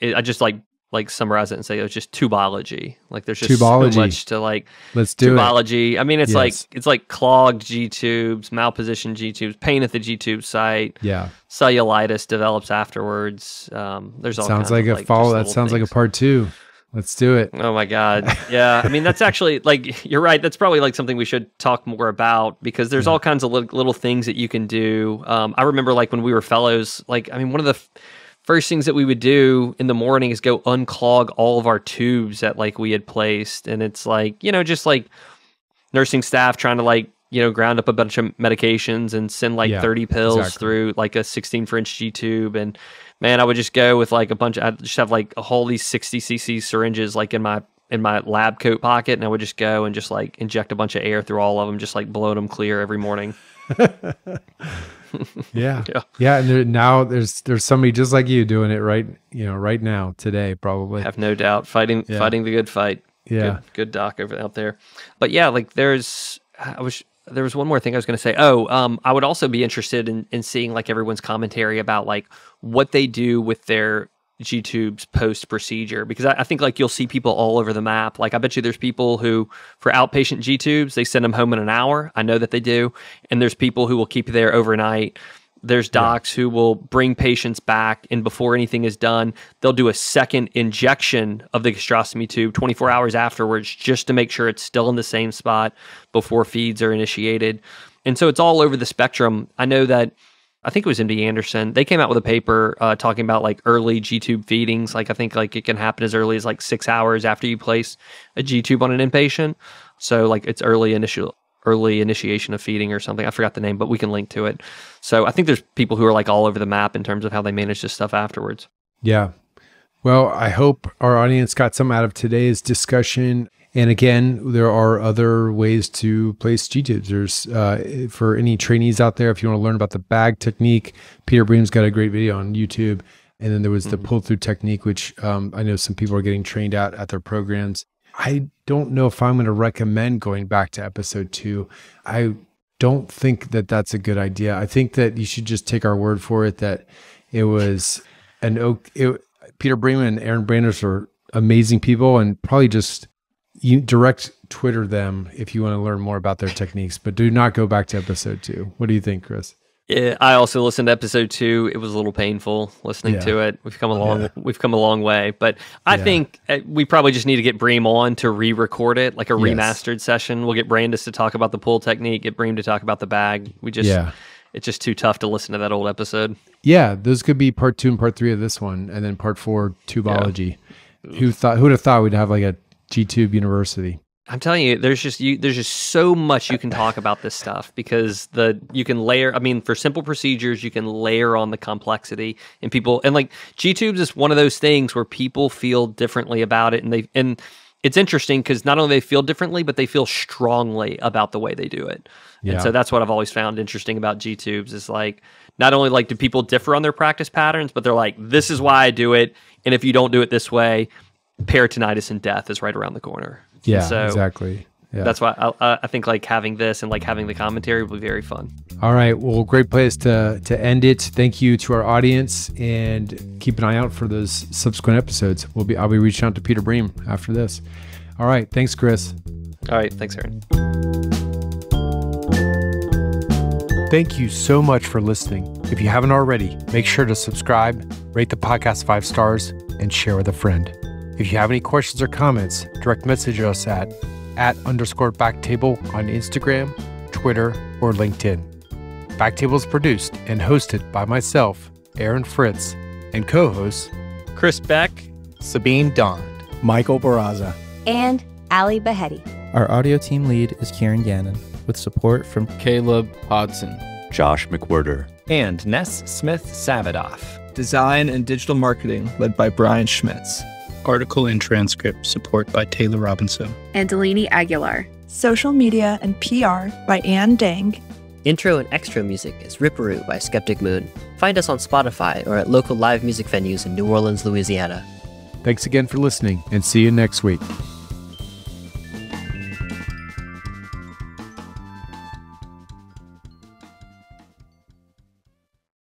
it, I just like like summarize it and say it was just tubology. Like there's just tubology. so much to like Let's do tubology. It. I mean, it's yes. like it's like clogged G tubes, malpositioned G tubes, pain at the G tube site. Yeah, cellulitis develops afterwards. Um, there's all sounds kinds like of, a like, follow. That sounds things. like a part two. Let's do it. Oh my God. Yeah. I mean, that's actually like, you're right. That's probably like something we should talk more about because there's yeah. all kinds of li little things that you can do. Um, I remember like when we were fellows, like, I mean, one of the f first things that we would do in the morning is go unclog all of our tubes that like we had placed. And it's like, you know, just like nursing staff trying to like, you know, ground up a bunch of medications and send like yeah, thirty pills exactly. through like a sixteen French G tube. And man, I would just go with like a bunch of, I'd just have like a whole these sixty C C syringes like in my, in my lab coat pocket. And I would just go and just like inject a bunch of air through all of them, just like blowing them clear every morning. yeah. yeah. Yeah. And there, now there's, there's somebody just like you doing it right, you know, right now today, probably. I have no doubt fighting, yeah. fighting the good fight. Yeah. Good, good doc over out there. But yeah, like there's, I was, there was one more thing I was going to say. Oh, um, I would also be interested in, in seeing like everyone's commentary about like what they do with their G tubes post procedure, because I, I think like you'll see people all over the map. Like I bet you there's people who for outpatient G tubes, they send them home in an hour. I know that they do. And there's people who will keep you there overnight. There's docs yeah. who will bring patients back, and before anything is done, they'll do a second injection of the gastrostomy tube twenty-four hours afterwards just to make sure it's still in the same spot before feeds are initiated. And so it's all over the spectrum. I know that, I think it was M D Anderson, they came out with a paper uh, talking about like early G-tube feedings. Like I think like it can happen as early as like six hours after you place a G-tube on an inpatient. So like it's early initial early initiation of feeding or something. I forgot the name, but we can link to it. So I think there's people who are like all over the map in terms of how they manage this stuff afterwards. Yeah. Well, I hope our audience got some out of today's discussion. And again, there are other ways to place G-tubes. There's, uh, for any trainees out there, if you want to learn about the bag technique, Peter Bream's got a great video on YouTube. And then there was mm-hmm. the pull-through technique, which um, I know some people are getting trained out at their programs. I don't know if I'm going to recommend going back to episode two. I don't think that that's a good idea. I think that you should just take our word for it that it was an oak. It, Peter Bream and Aaron Brandeis are amazing people, and probably just you direct Twitter them if you want to learn more about their techniques, but do not go back to episode two. What do you think, Chris? Yeah, I also listened to episode two. It was a little painful listening yeah. to it. We've come a long, yeah. we've come a long way, but I yeah. think we probably just need to get Bream on to re-record it, like a yes. remastered session. We'll get Brandeis to talk about the pull technique, get Bream to talk about the bag. We just, yeah. it's just too tough to listen to that old episode. Yeah, those could be part two and part three of this one, and then part four tubology. Yeah. Who thought? Who'd have thought we'd have like a G-tube university? I'm telling you, there's just you, there's just so much you can talk about this stuff, because the you can layer. I mean, for simple procedures, you can layer on the complexity, and people and like G-tubes is one of those things where people feel differently about it, and they and it's interesting because not only they feel differently, but they feel strongly about the way they do it. Yeah. And so that's what I've always found interesting about G-tubes is like not only like do people differ on their practice patterns, but they're like, this is why I do it, and if you don't do it this way, peritonitis and death is right around the corner. Yeah, so exactly. Yeah. That's why I, I think like having this and like having the commentary will be very fun. All right. Well, great place to, to end it. Thank you to our audience, and keep an eye out for those subsequent episodes. We'll be, I'll be reaching out to Peter Bream after this. All right. Thanks, Chris. All right. Thanks, Aaron. Thank you so much for listening. If you haven't already, make sure to subscribe, rate the podcast five stars, and share with a friend. If you have any questions or comments, direct message us at at underscore Backtable on Instagram, Twitter, or LinkedIn. Backtable is produced and hosted by myself, Aaron Fritz, and co-hosts Chris Beck, Sabine Don, Michael Barraza, and Ali Behetti. Our audio team lead is Kieran Gannon, with support from Caleb Hodson, Josh McWhirter, and Ness Smith-Savadoff. Design and digital marketing led by Brian Schmitz. Article and transcript support by Taylor Robinson and Delaney Aguilar. Social media and P R by Ann Dang. Intro and extra music is Ripperoo by Skeptic Moon. Find us on Spotify or at local live music venues in New Orleans, Louisiana. Thanks again for listening, and see you next week.